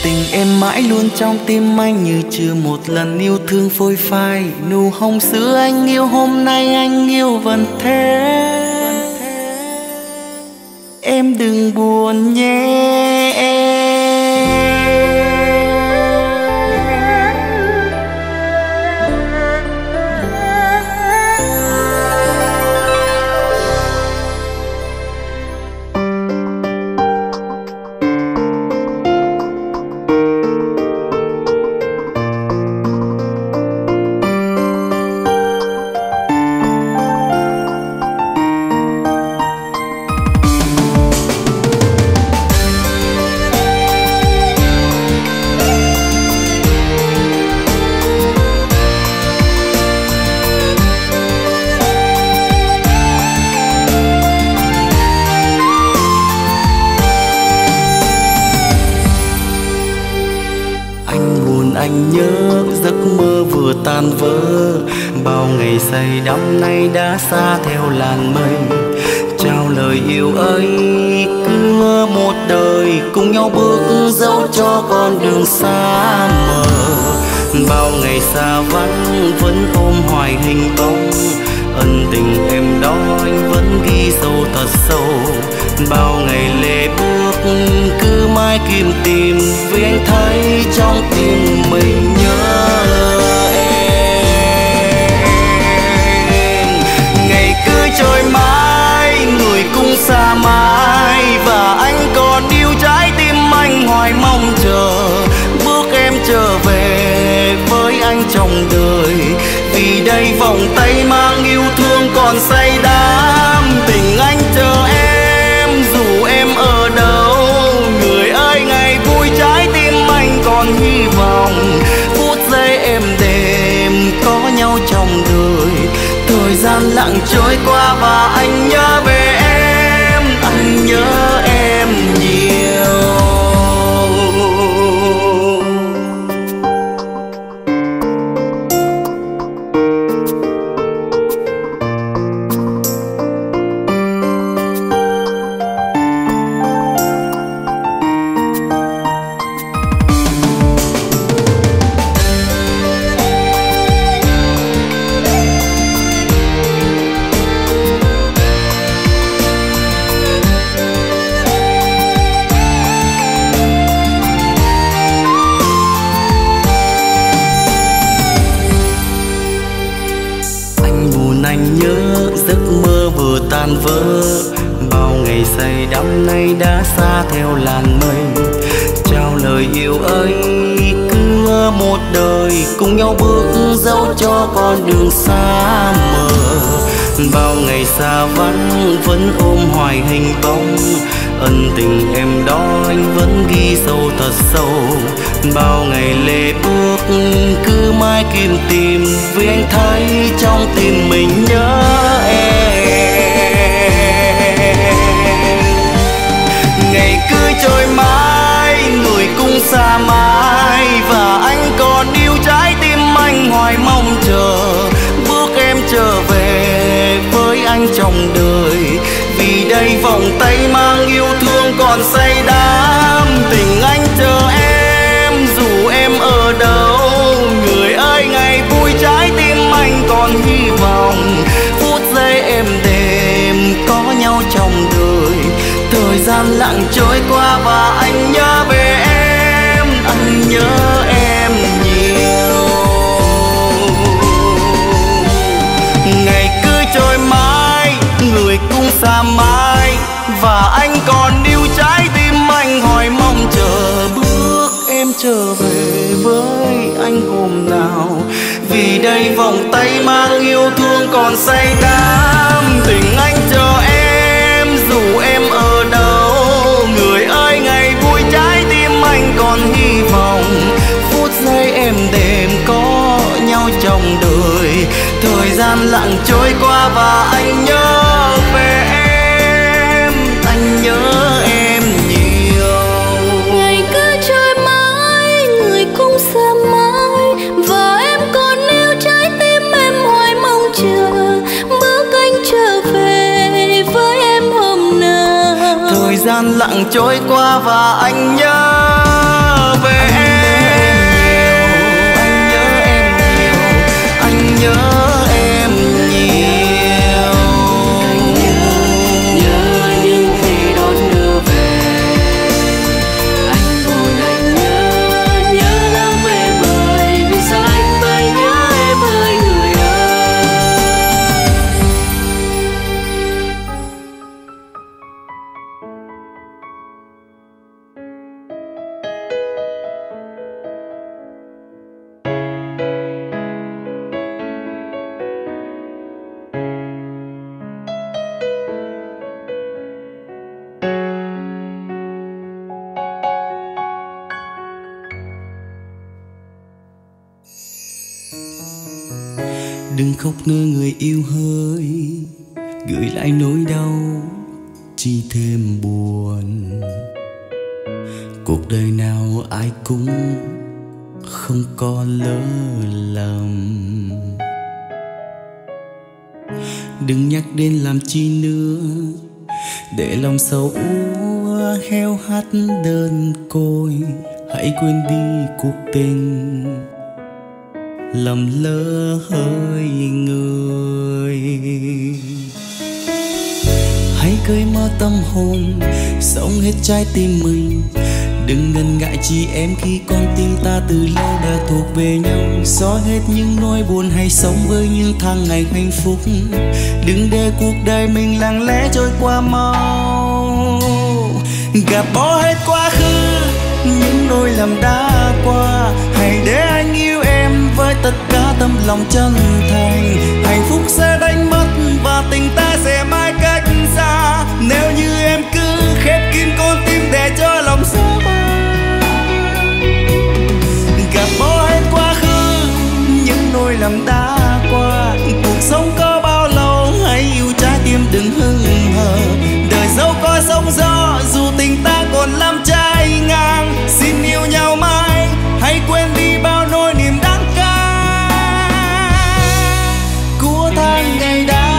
Tình em mãi luôn trong tim anh như chưa một lần yêu thương phôi phai. Nụ hồng xưa anh yêu hôm nay anh yêu vẫn thế. Em đừng buồn nhé. Say đắm nay đã xa theo làn mây. Trao lời yêu ấy cứ một đời. Cùng nhau bước dẫu cho con đường xa mờ. Bao ngày xa vắng vẫn ôm hoài hình bóng. ân tình em đó anh vẫn ghi sâu thật sâu. Bao ngày lê bước cứ mãi kiếm tìm, vì anh thấy trong tim mình nhớ em. Ngày cứ trôi mãi, người cũng xa mãi, và anh còn yêu trái tim anh hoài mong chờ bước em trở về với anh trong đời. Vì đây vòng tay mang yêu thương còn say đắm, tình anh chờ em ở đâu. Người ơi ngày vui trái tim anh còn hy vọng, phút giây êm đềm có nhau trong đời. Thời gian lặng trôi qua và anh nhớ về em, anh nhớ em nhiều. Vỡ bao ngày say đắm nay đã xa theo làn mây. Trao lời yêu ấy cứ một đời, cùng nhau bước dẫu cho con đường xa mờ. Bao ngày xa vắng vẫn ôm hoài hình bóng, ân tình em đó anh vẫn ghi sâu thật sâu. Bao ngày lê bước cứ mãi kiếm tìm, vì anh thấy trong tim mình nhớ em. Ngày cứ trôi mãi, người cũng xa mãi, và anh còn yêu trái tim anh hoài mong chờ bước em trở về với anh trong đời. Vì đây vòng tay mang yêu thương còn say đắm, tình anh chờ em dù em ở đâu. Người ơi ngày vui trái tim anh còn hy vọng, phút giây êm đềm có nhau trong đời. Thời gian lặng trôi qua và anh nhớ về em, anh nhớ em nhiều. Ngày cứ trôi mãi, người cũng xa mãi, và anh còn yêu trái tim anh hoài mong chờ bước em trở về với anh hôm nào. Vì đây vòng tay mang yêu thương còn say đắm, tình anh chờ em dù em ở đâu. Người ơi ngày vui trái tim anh còn hy vọng, phút giây êm đềm có nhau trong đời. Thời gian lặng trôi qua và anh nhớ về em, anh nhớ em nhiều. Ngày cứ trôi mãi, người cũng xa mãi, và em còn yêu trái tim em hoài mong chờ bước anh trở về với em hôm nào. Thời gian lặng trôi qua và anh nhớ về em, anh nhớ em nhiều, anh nhớ. Đừng khóc nữa người yêu hỡi, gửi lại nỗi đau chi thêm buồn. Cuộc đời nào ai cũng không có lỡ lầm. Đừng nhắc đến làm chi nữa, để lòng sầu úa heo hắt đơn côi. Hãy quên đi cuộc tình lầm lỡ hỡi người. Hãy cởi mở tâm hồn, sống hết trái tim mình, đừng ngần ngại chị em khi con tim ta từ lâu đã thuộc về nhau. Xóa hết những nỗi buồn, hay sống với những tháng ngày hạnh phúc, đừng để cuộc đời mình lặng lẽ trôi qua mau. Gạt bỏ hết quá khứ, những nỗi lầm đã qua, hãy để anh yêu em với tất cả tấm lòng chân thành. Hạnh phúc sẽ đánh mất và tình ta sẽ mãi cách xa, nếu như em cứ khép kín con tim để cho lòng xa bay. Gạt bỏ hết quá khứ, những nỗi lầm đã qua, cuộc sống có bao lâu, hãy yêu trái tim đừng hững hờ. Đời dẫu có sóng gió, dù tình ta còn lắm trái ngang, xin yêu nhau mãi, hãy quên đi bao nỗi niềm đắng cay của tháng ngày đã.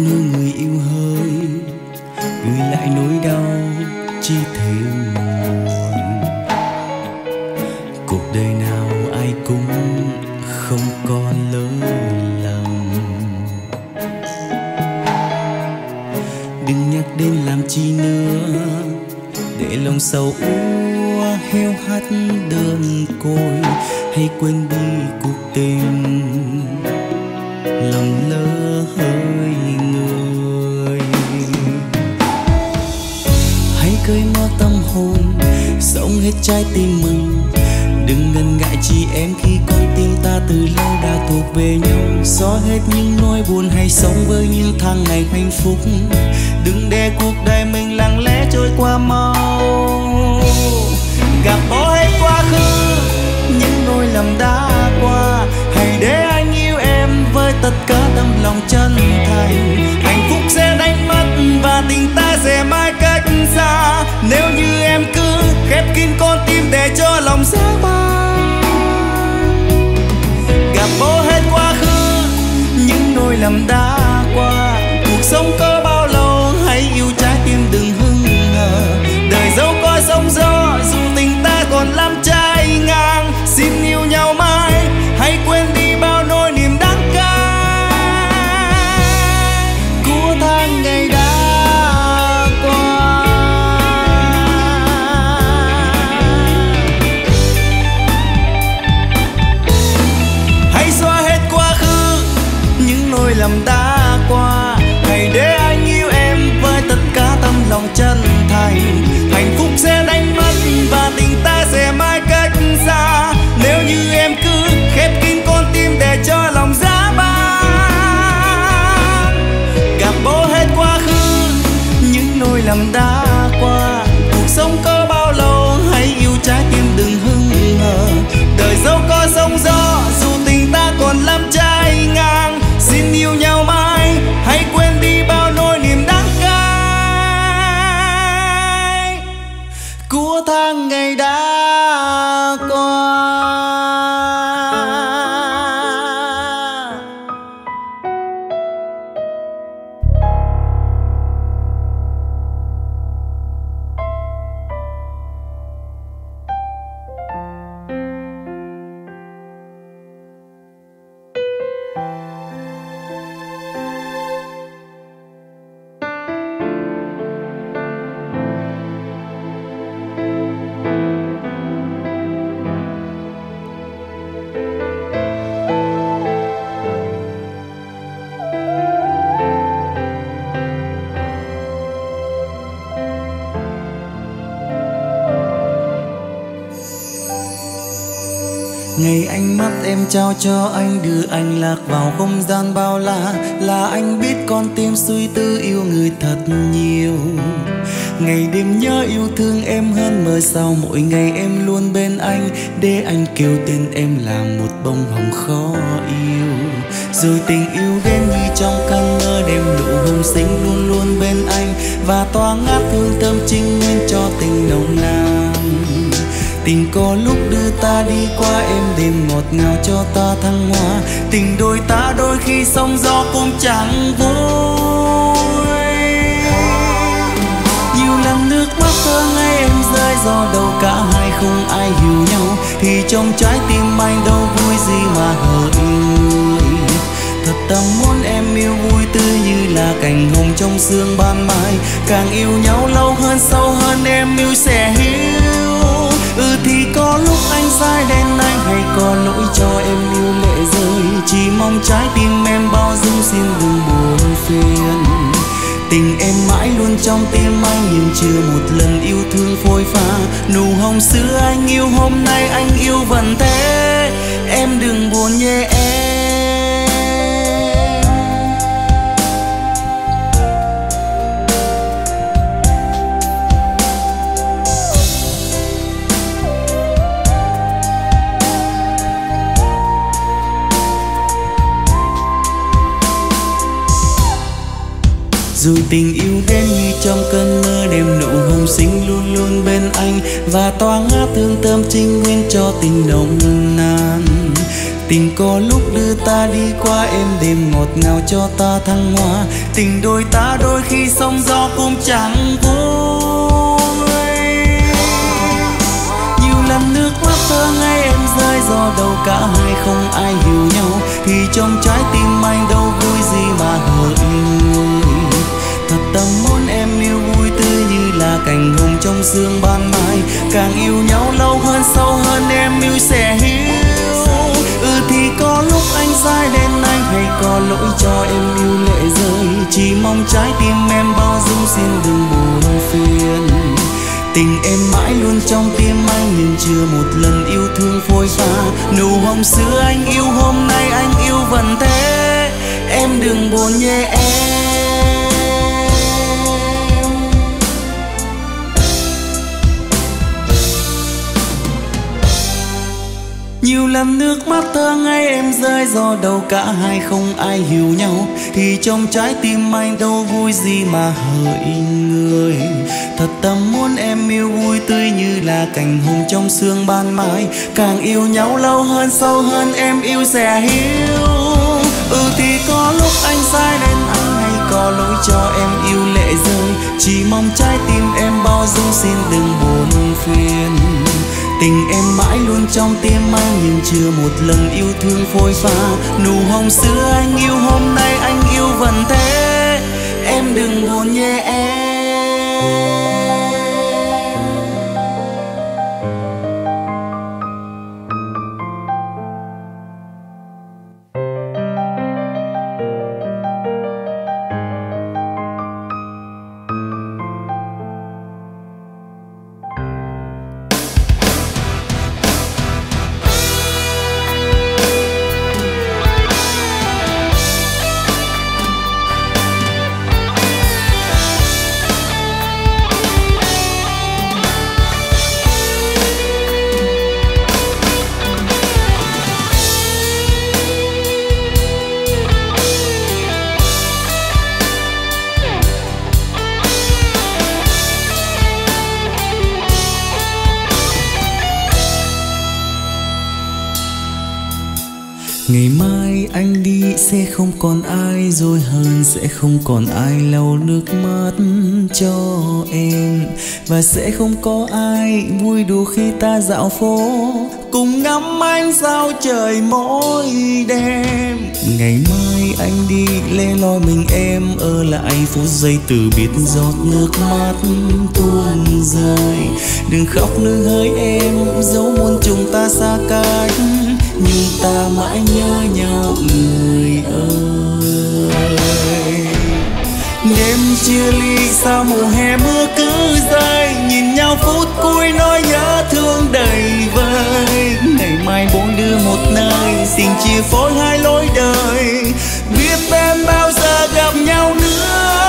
Nơi người yêu hơi gửi lại nỗi đau chi thêm buồn. Cuộc đời nào ai cũng không có lỡ lầm, đừng nhắc đến làm chi nữa, để lòng sầu úa heo hắt đơn côi. Hãy quên đi cuộc tình lầm lỡ hỡi người. Hãy cởi mở tâm hồn, sống hết trái tim mình, đừng ngần ngại chị em khi con tim ta từ lâu đã thuộc về nhau. Xóa hết những nỗi buồn, hay sống với những tháng ngày hạnh phúc, đừng để cuộc đời mình lặng lẽ trôi qua mau. Gạt bỏ hết quá khứ, những nỗi lầm đã qua, hãy để anh yêu với tất cả tấm lòng chân thành. Hạnh phúc sẽ đánh mất và tình ta sẽ mãi cách xa, nếu như em cứ khép kín con tim để cho lòng xa bay. Gạt bỏ hết quá khứ, những nỗi lầm đã qua, cuộc sống có bao lâu, hãy yêu trái tim đừng hững hờ. Đời dẫu có sóng gió, dù tình ta còn lắm trái ngang, xin yêu nhau mãi, hãy quên đi bao nỗi niềm đắng tháng ngày đã qua. Hãy xóa hết quá khứ, những nỗi lầm đã qua, hãy để anh yêu em với tất cả tấm lòng chân thành. Hạnh phúc sẽ đánh mất và tình ta sẽ mãi cách xa, nếu như em cứ khép kín con tim để cho lòng giá băng. Gạt bỏ hết quá khứ, những nỗi lầm đã qua, cuộc sống có bao lâu, hãy yêu trái tim đừng hững hờ. Đời dẫu có sóng gió, dù tình ta còn lắm trái ngang, xin yêu nhau mãi, hãy quên đi bao nỗi niềm đắng cay của tháng ngày đã qua. Ngày ánh mắt em trao cho anh, đưa anh lạc vào không gian bao la, là anh biết con tim suy tư yêu người thật nhiều. Ngày đêm nhớ yêu thương em hơn mơ sao, mỗi ngày em luôn bên anh, để anh kêu tên em là một bông hồng khó yêu. Rồi tình yêu đến như trong cơn mơ đêm, nụ hồng xinh luôn luôn bên anh, và tỏa ngát hương thơm trinh nguyên cho tình nồng nàn. Tình có lúc đưa đưa ta đi qua êm đềm ngọt ngào cho ta thăng hoa. Tình đôi ta đôi khi sóng gió cũng chẳng vui. Nhiều lần nước mắt thơ ngây em rơi do đâu cả hai không ai hiểu nhau, thì trong trái tim anh đâu vui gì mà hờn. Thật tâm muốn em yêu vui tươi như là cành hồng trong sương ban mai. Càng yêu nhau lâu hơn sâu hơn em yêu sẽ hiểu. Thì có lúc anh sai đen anh hay có lỗi cho em yêu lệ rơi. Chỉ mong trái tim em bao dung xin đừng buồn phiền. Tình em mãi luôn trong tim anh nhưng chưa một lần yêu thương phôi pha. Nụ hồng xưa anh yêu hôm nay anh yêu vẫn thế. Em đừng buồn nhé em. Dù tình yêu đến như trong cơn mơ đêm, nụ hồng xinh luôn luôn bên anh và toa ngát thương tâm trinh nguyên cho tình nồng nàn. Tình có lúc đưa ta đi qua êm đềm ngọt ngào cho ta thăng hoa. Tình đôi ta đôi khi sóng gió cũng chẳng vui. Nhiều lần nước mắt thơ ngây em rơi do đâu cả hai không ai hiểu nhau, thì trong trái tim anh đâu vui gì mà hờn. Thật tâm muốn em yêu vui tươi như là cành hồng trong sương ban mai. Càng yêu nhau lâu hơn sâu hơn em yêu sẽ hiểu. Thì có lúc anh sai đen anh hay có lỗi cho em yêu lệ rơi. Chỉ mong trái tim em bao dung xin đừng buồn phiền. Tình em mãi luôn trong tim anh nhưng chưa một lần yêu thương phôi pha. Nụ hồng xưa anh yêu hôm nay anh yêu vẫn thế. Em đừng buồn nhé em. Nhiều lần nước mắt thơ ngây em rơi do đâu cả hai không ai hiểu nhau, thì trong trái tim anh đâu vui gì mà hỡi người. Thật tâm muốn em yêu vui tươi như là cành hồng trong sương ban mai. Càng yêu nhau lâu hơn sâu hơn em yêu sẽ hiểu. Thì có lúc anh sai nên anh hay có lỗi cho em yêu lệ rơi. Chỉ mong trái tim em bao dung xin đừng buồn phiền. Tình em mãi luôn trong tim anh nhưng chưa một lần yêu thương phôi pha. Nụ hồng xưa anh yêu hôm nay anh yêu vẫn thế. Em đừng buồn nhé em. Ngày mai anh đi sẽ không còn ai dối hơn, sẽ không còn ai lau nước mắt cho em, và sẽ không có ai vui đùa khi ta dạo phố cùng ngắm ánh sao trời mỗi đêm. Ngày mai anh đi lẻ loi mình em ở lại phút giây từ biệt giọt nước mắt tuôn rơi. Đừng khóc nương hỡi em, dẫu muốn chúng ta xa cách nhưng ta mãi nhớ nhau người ơi. Đêm chia ly sao mùa hè mưa cứ rơi, nhìn nhau phút cuối nỗi nhớ thương đầy vơi. Ngày mai bốn đứa một nơi, tình chia phối hai lối đời, biết em bao giờ gặp nhau nữa.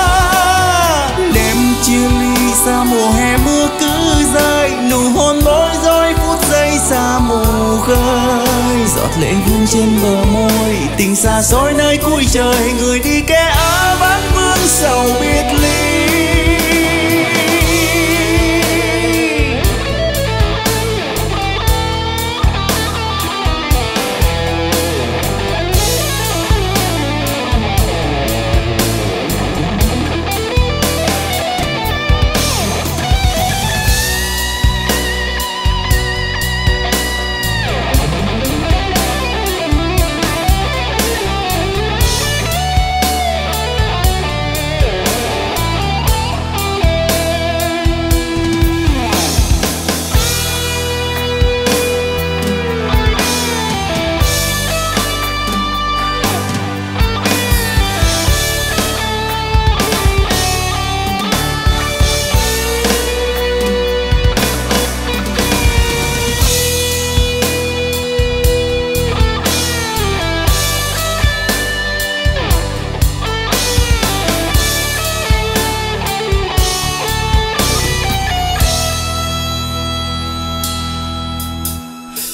Đêm chia ly sao mùa hè mưa cứ rơi, nụ hôn bối rối phút giây xa mù khơi. Giọt lệ vương trên bờ môi, tình xa xôi nơi cuối trời, người đi kẻ ở vắng vương sầu biệt ly.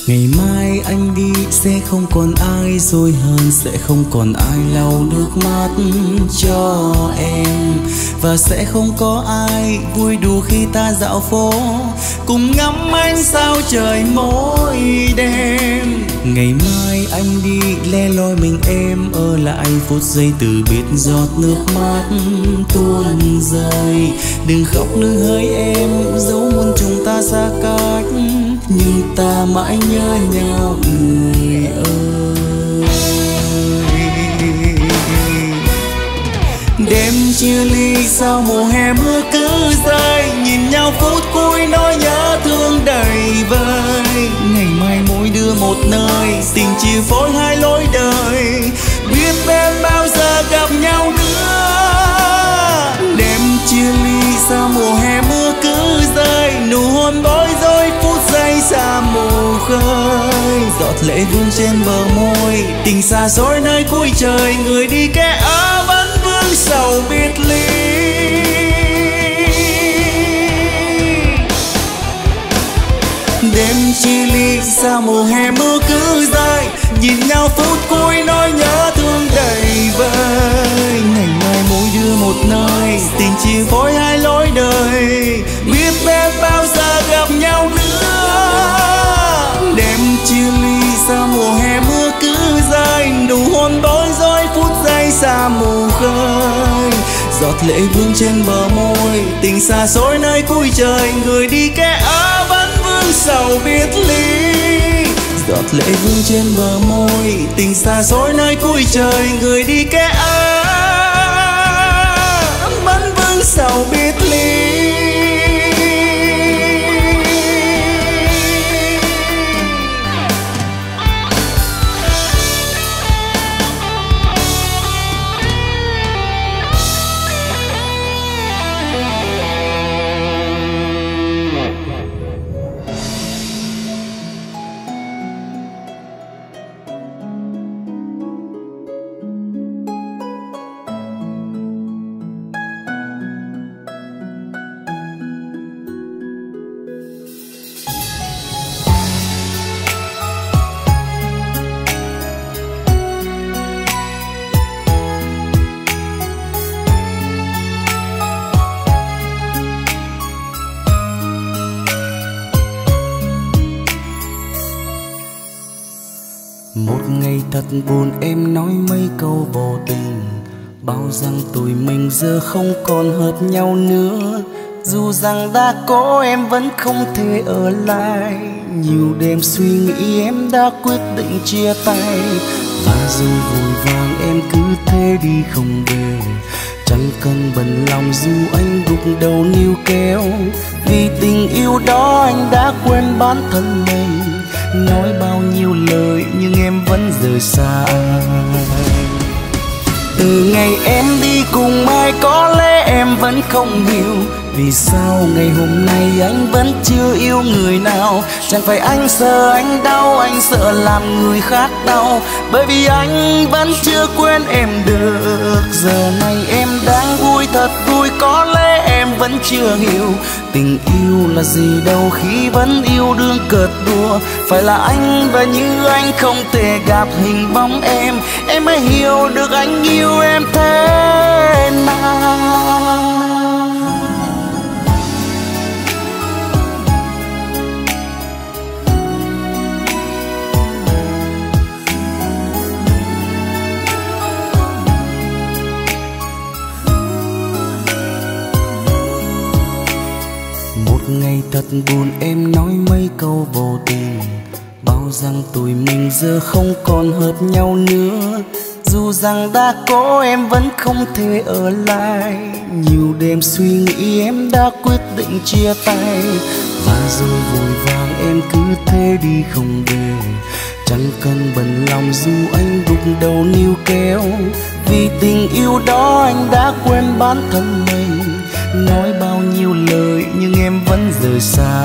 Ngày mai anh đi sẽ không còn ai dối hơn, sẽ không còn ai lau nước mắt cho em, và sẽ không có ai vui đùa khi ta dạo phố cùng ngắm ánh sao trời mỗi đêm. Ngày mai anh đi le loi mình em ở lại phút giây từ biệt giọt nước mắt tuôn rơi. Đừng khóc nương hỡi em, dẫu muốn chúng ta xa cách nhưng ta mãi nhớ nhau người ơi. Đêm chia ly sao mùa hè mưa cứ rơi, nhìn nhau phút cuối nỗi nhớ thương đầy vơi. Ngày mai mỗi đứa một nơi, tình chia phối hai lối đời, biết em bao giờ gặp nhau nữa. Đêm chia ly sao mùa hè mưa cứ rơi, nụ hôn bối rối phút giây xa mù khơi. Giọt lệ vương trên bờ môi, tình xa xôi nơi cuối trời, người đi kẻ ở vẫn vương sầu biệt ly. Đêm chia ly sao mùa hè mưa cứ rơi, nhìn nhau phút cuối nỗi nhớ thương đầy vơi. Ngày mai mỗi đứa một nơi, tình chia phối hai lối đời, biết em bao giờ gặp nhau nữa. Đêm chia ly sao mùa hè mưa cứ rơi, nụ hôn bối rối phút giây xa mù khơi. Giọt lệ vương trên bờ môi, tình xa xôi nơi cuối trời, người đi kẻ ở vẫn vương sầu biệt ly. Giọt lệ vương trên bờ môi, tình xa xôi nơi cuối trời, người đi kẻ ở vẫn vương sầu biệt ly. Buồn em nói mấy câu vô tình, bao rằng tụi mình giờ không còn hợp nhau nữa. Dù rằng đã có em vẫn không thể ở lại, nhiều đêm suy nghĩ em đã quyết định chia tay. Và rồi vội vàng em cứ thế đi không về, chẳng cần bận lòng dù anh gục đầu níu kéo. Vì tình yêu đó anh đã quên bản thân mình, nói bao nhiêu lời nhưng em vẫn rời xa. Từ ngày em đi cùng ai có lẽ em vẫn không hiểu vì sao ngày hôm nay anh vẫn chưa yêu người nào. Chẳng phải anh sợ anh đau, anh sợ làm người khác đau, bởi vì anh vẫn chưa quên em được. Giờ này em đang vui thật vui, có lẽ em vẫn chưa hiểu tình yêu là gì đâu khi vẫn yêu đương cợt đùa. Phải là anh và như anh không thể gặp hình bóng em mới hiểu được anh yêu em thế nào. Ngày thật buồn em nói mấy câu vô tình, bao rằng tụi mình giờ không còn hợp nhau nữa. Dù rằng đã có em vẫn không thể ở lại, nhiều đêm suy nghĩ em đã quyết định chia tay. Và rồi vội vàng em cứ thế đi không về, chẳng cần bận lòng dù anh gục đầu níu kéo. Vì tình yêu đó anh đã quên bản thân mình, nói bao nhiêu lời nhưng em vẫn rời xa.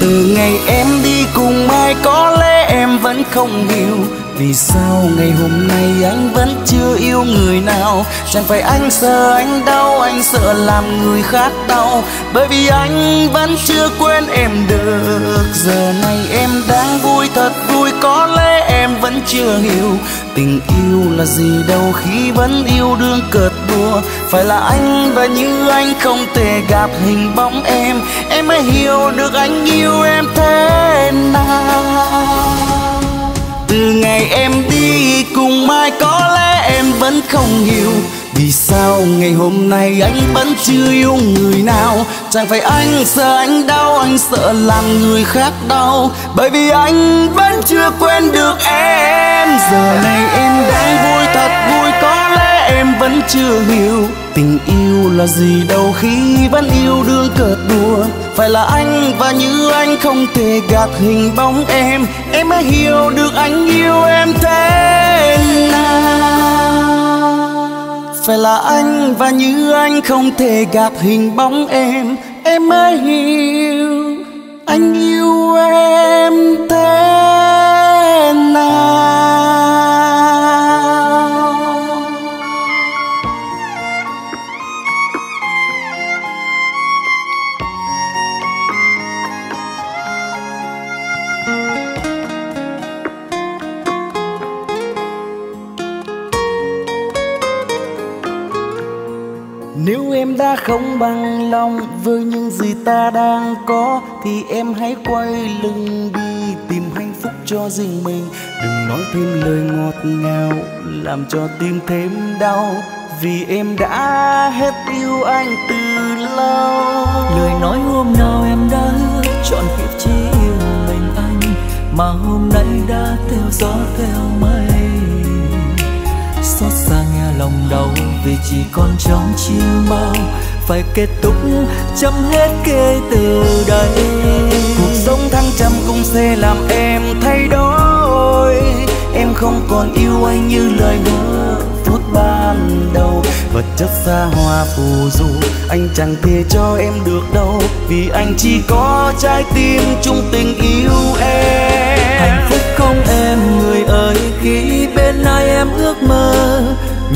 Từ ngày em đi cùng ai có lẽ em vẫn không hiểu Vì sao ngày hôm nay anh vẫn chưa yêu người nào? Chẳng phải anh sợ anh đau, anh sợ làm người khác đau, bởi vì anh vẫn chưa quên em được. Giờ này em đang vui, thật vui, có lẽ em vẫn chưa hiểu tình yêu là gì đâu khi vẫn yêu đương cợt đùa. Phải là anh và như anh không thể gạt hình bóng em mới hiểu được anh yêu em thế nào. Từ ngày em đi cùng mai có lẽ em vẫn không hiểu vì sao ngày hôm nay anh vẫn chưa yêu người nào. Chẳng phải anh sợ anh đau, anh sợ làm người khác đau, bởi vì anh vẫn chưa quên được em. Giờ này em đang vui, thật vui, có lẽ em vẫn chưa hiểu tình yêu là gì đâu khi vẫn yêu đương cợt đùa. Phải là anh và như anh không thể gạt hình bóng em mới hiểu được anh yêu em thế nào. Phải là anh và như anh không thể gạt hình bóng em mới hiểu anh yêu em thế nào. Nếu em đã không bằng lòng với những gì ta đang có thì em hãy quay lưng đi tìm hạnh phúc cho riêng mình. Đừng nói thêm lời ngọt ngào làm cho tim thêm đau, vì em đã hết yêu anh từ lâu. Lời nói hôm nào em đã hứa chọn kiếp chỉ yêu mình anh, mà hôm nay đã theo gió theo mây. Xót xa nghe lòng đau vì chỉ còn trong chiều mau phải kết thúc chấm hết kể từ đây. Cuộc sống thăng trầm cũng sẽ làm em thay đổi, em không còn yêu anh như lời hứa phút ban đầu. Vật chất xa hoa phù du anh chẳng thể cho em được đâu, vì anh chỉ có trái tim chung tình yêu em. Hạnh phúc không em người ơi, khi bên ai em ước mơ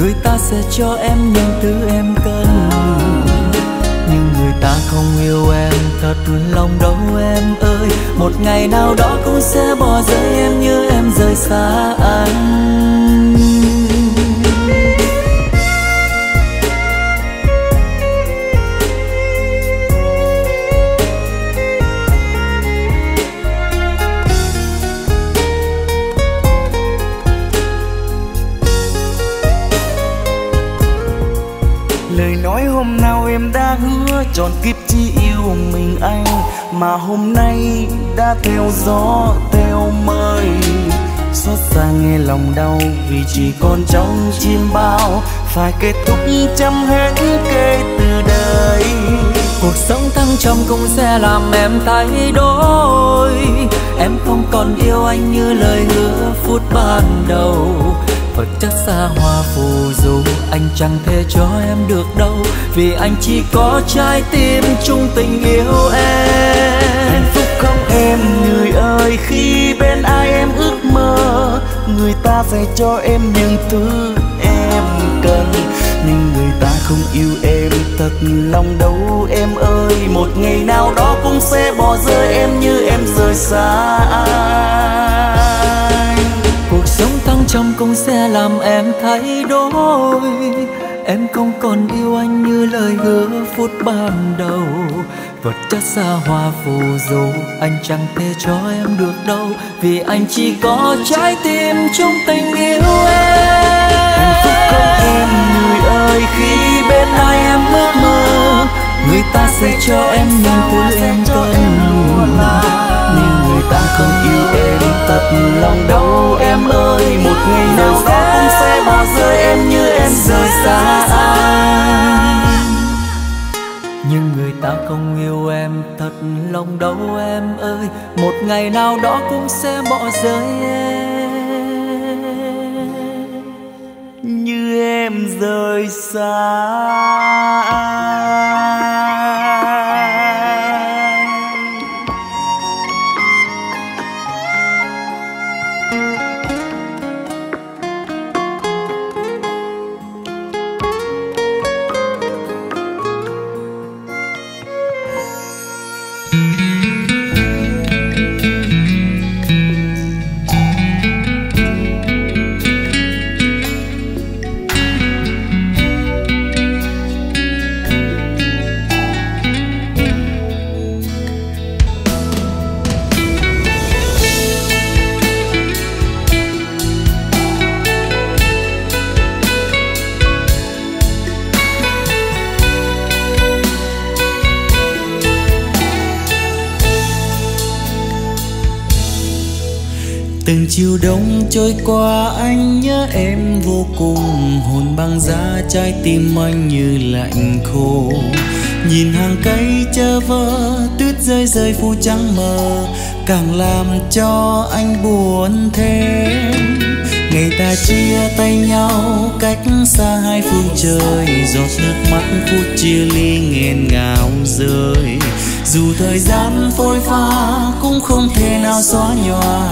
người ta sẽ cho em những thứ em cần, nhưng người ta không yêu em thật lòng đâu em ơi. Một ngày nào đó cũng sẽ bỏ rơi em như em rời xa anh. Hôm nào em đã hứa trọn kiếp chỉ yêu mình anh, mà hôm nay đã theo gió theo mây. Xót xa nghe lòng đau vì chỉ còn trong chim bao phải kết thúc chấm hết kể từ đây. Cuộc sống thăng trầm cũng sẽ làm em thay đổi, em không còn yêu anh như lời hứa phút ban đầu. Vật chất xa hoa phù du anh chẳng thể cho em được đâu, vì anh chỉ có trái tim chung tình yêu em. Hạnh phúc không em người ơi, khi bên ai em ước mơ người ta sẽ cho em những thứ em cần, nhưng người ta không yêu em thật lòng đâu em ơi. Một ngày nào đó cũng sẽ bỏ rơi em như em rời xa anh. Cuộc sống thăng trầm cũng sẽ làm em thay đổi, em không còn yêu anh như lời hứa phút ban đầu. Vật chất xa hoa phù du anh chẳng thể cho em được đâu, vì anh chỉ có trái tim chung tình yêu em. Hạnh phúc không em người ơi, khi bên ai em ước mơ người ta sẽ cho em những thứ em cần, nhưng người ta không yêu em thật lòng đâu em ơi. Một ngày nào đó cũng sẽ bỏ rơi em như em rời xa anh, nhưng người ta không yêu em thật lòng đâu em ơi. Một ngày nào đó cũng sẽ bỏ rơi em như em rời xa anh. Từng chiều đông trôi qua anh nhớ em vô cùng, hồn băng giá trái tim anh như lạnh khô. Nhìn hàng cây chơ vơ, tuyết rơi rơi phủ trắng mờ, càng làm cho anh buồn thêm. Ngày ta chia tay nhau cách xa hai phương trời, giọt nước mắt phút chia ly nghẹn ngào rơi. Dù thời gian phôi pha cũng không thể nào xóa nhòa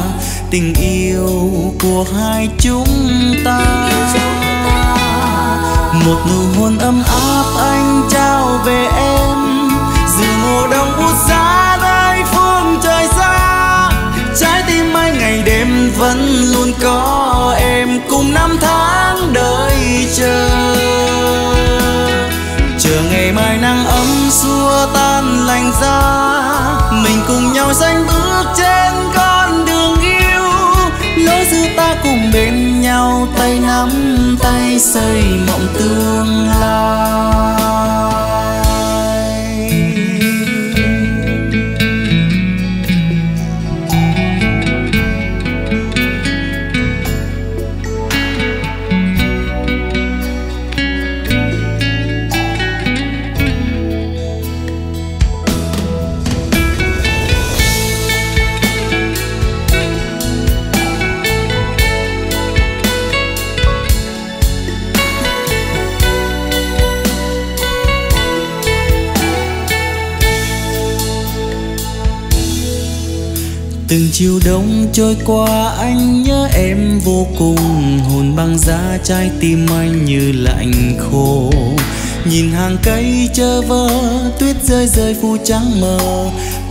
tình yêu của hai chúng ta. Một nụ hôn ấm áp anh trao về em, dù mùa đông buốt giá nơi phương trời xa, trái tim anh ngày đêm vẫn luôn có em, cùng năm tháng đợi chờ ngày mai nắng ấm xua tan lạnh giá, mình cùng nhau sánh bước trên con đường yêu. Lối giữa ta cùng bên nhau, tay nắm tay xây mộng tương lai. Từng chiều đông trôi qua anh nhớ em vô cùng, hồn băng giá trái tim anh như lạnh khô. Nhìn hàng cây chơ vơ, tuyết rơi rơi phủ trắng mờ,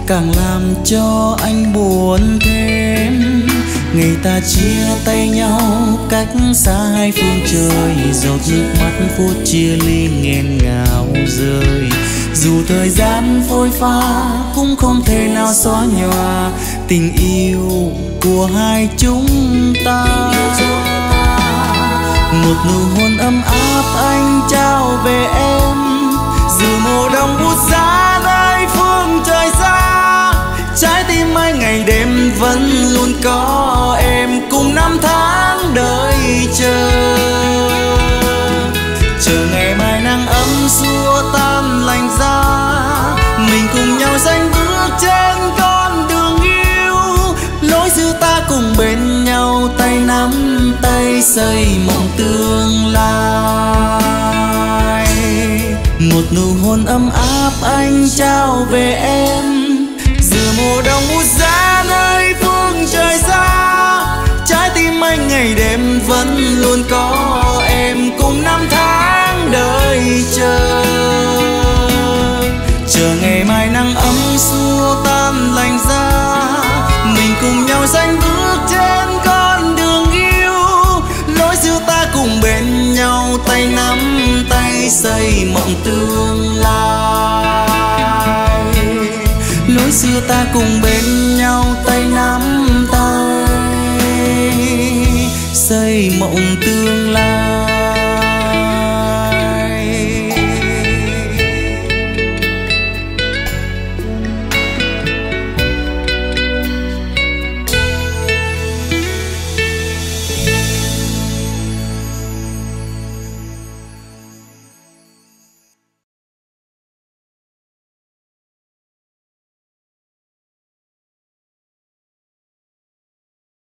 càng làm cho anh buồn thêm. Ngày ta chia tay nhau cách xa hai phương trời, giọt nước mắt phút chia ly nghẹn ngào rơi. Dù thời gian phôi pha cũng không thể nào xóa nhòa tình yêu của hai chúng ta. Một nụ hôn ấm áp anh trao về em, dù mùa đông buốt giá nơi phương trời xa, trái tim anh ngày đêm vẫn luôn có em, cùng năm tháng đợi chờ ngày mai nắng ấm xua tan lạnh giá, mình cùng nhau sánh bước trên con đường yêu. Lối giữa ta cùng bên nhau, tay nắm tay xây mộng tương lai. Một nụ hôn ấm áp anh trao về em, giữa mùa đông buốt giá nơi phương trời xa, trái tim anh ngày đêm vẫn luôn có em, cùng năm tháng đợi chờ ngày mai nắng ấm xua tan lạnh giá, mình cùng nhau sánh bước trên con đường yêu. Lối giữa ta cùng bên nhau, tay nắm tay xây mộng tương lai. Lối xưa ta cùng bên nhau, tay nắm tay xây mộng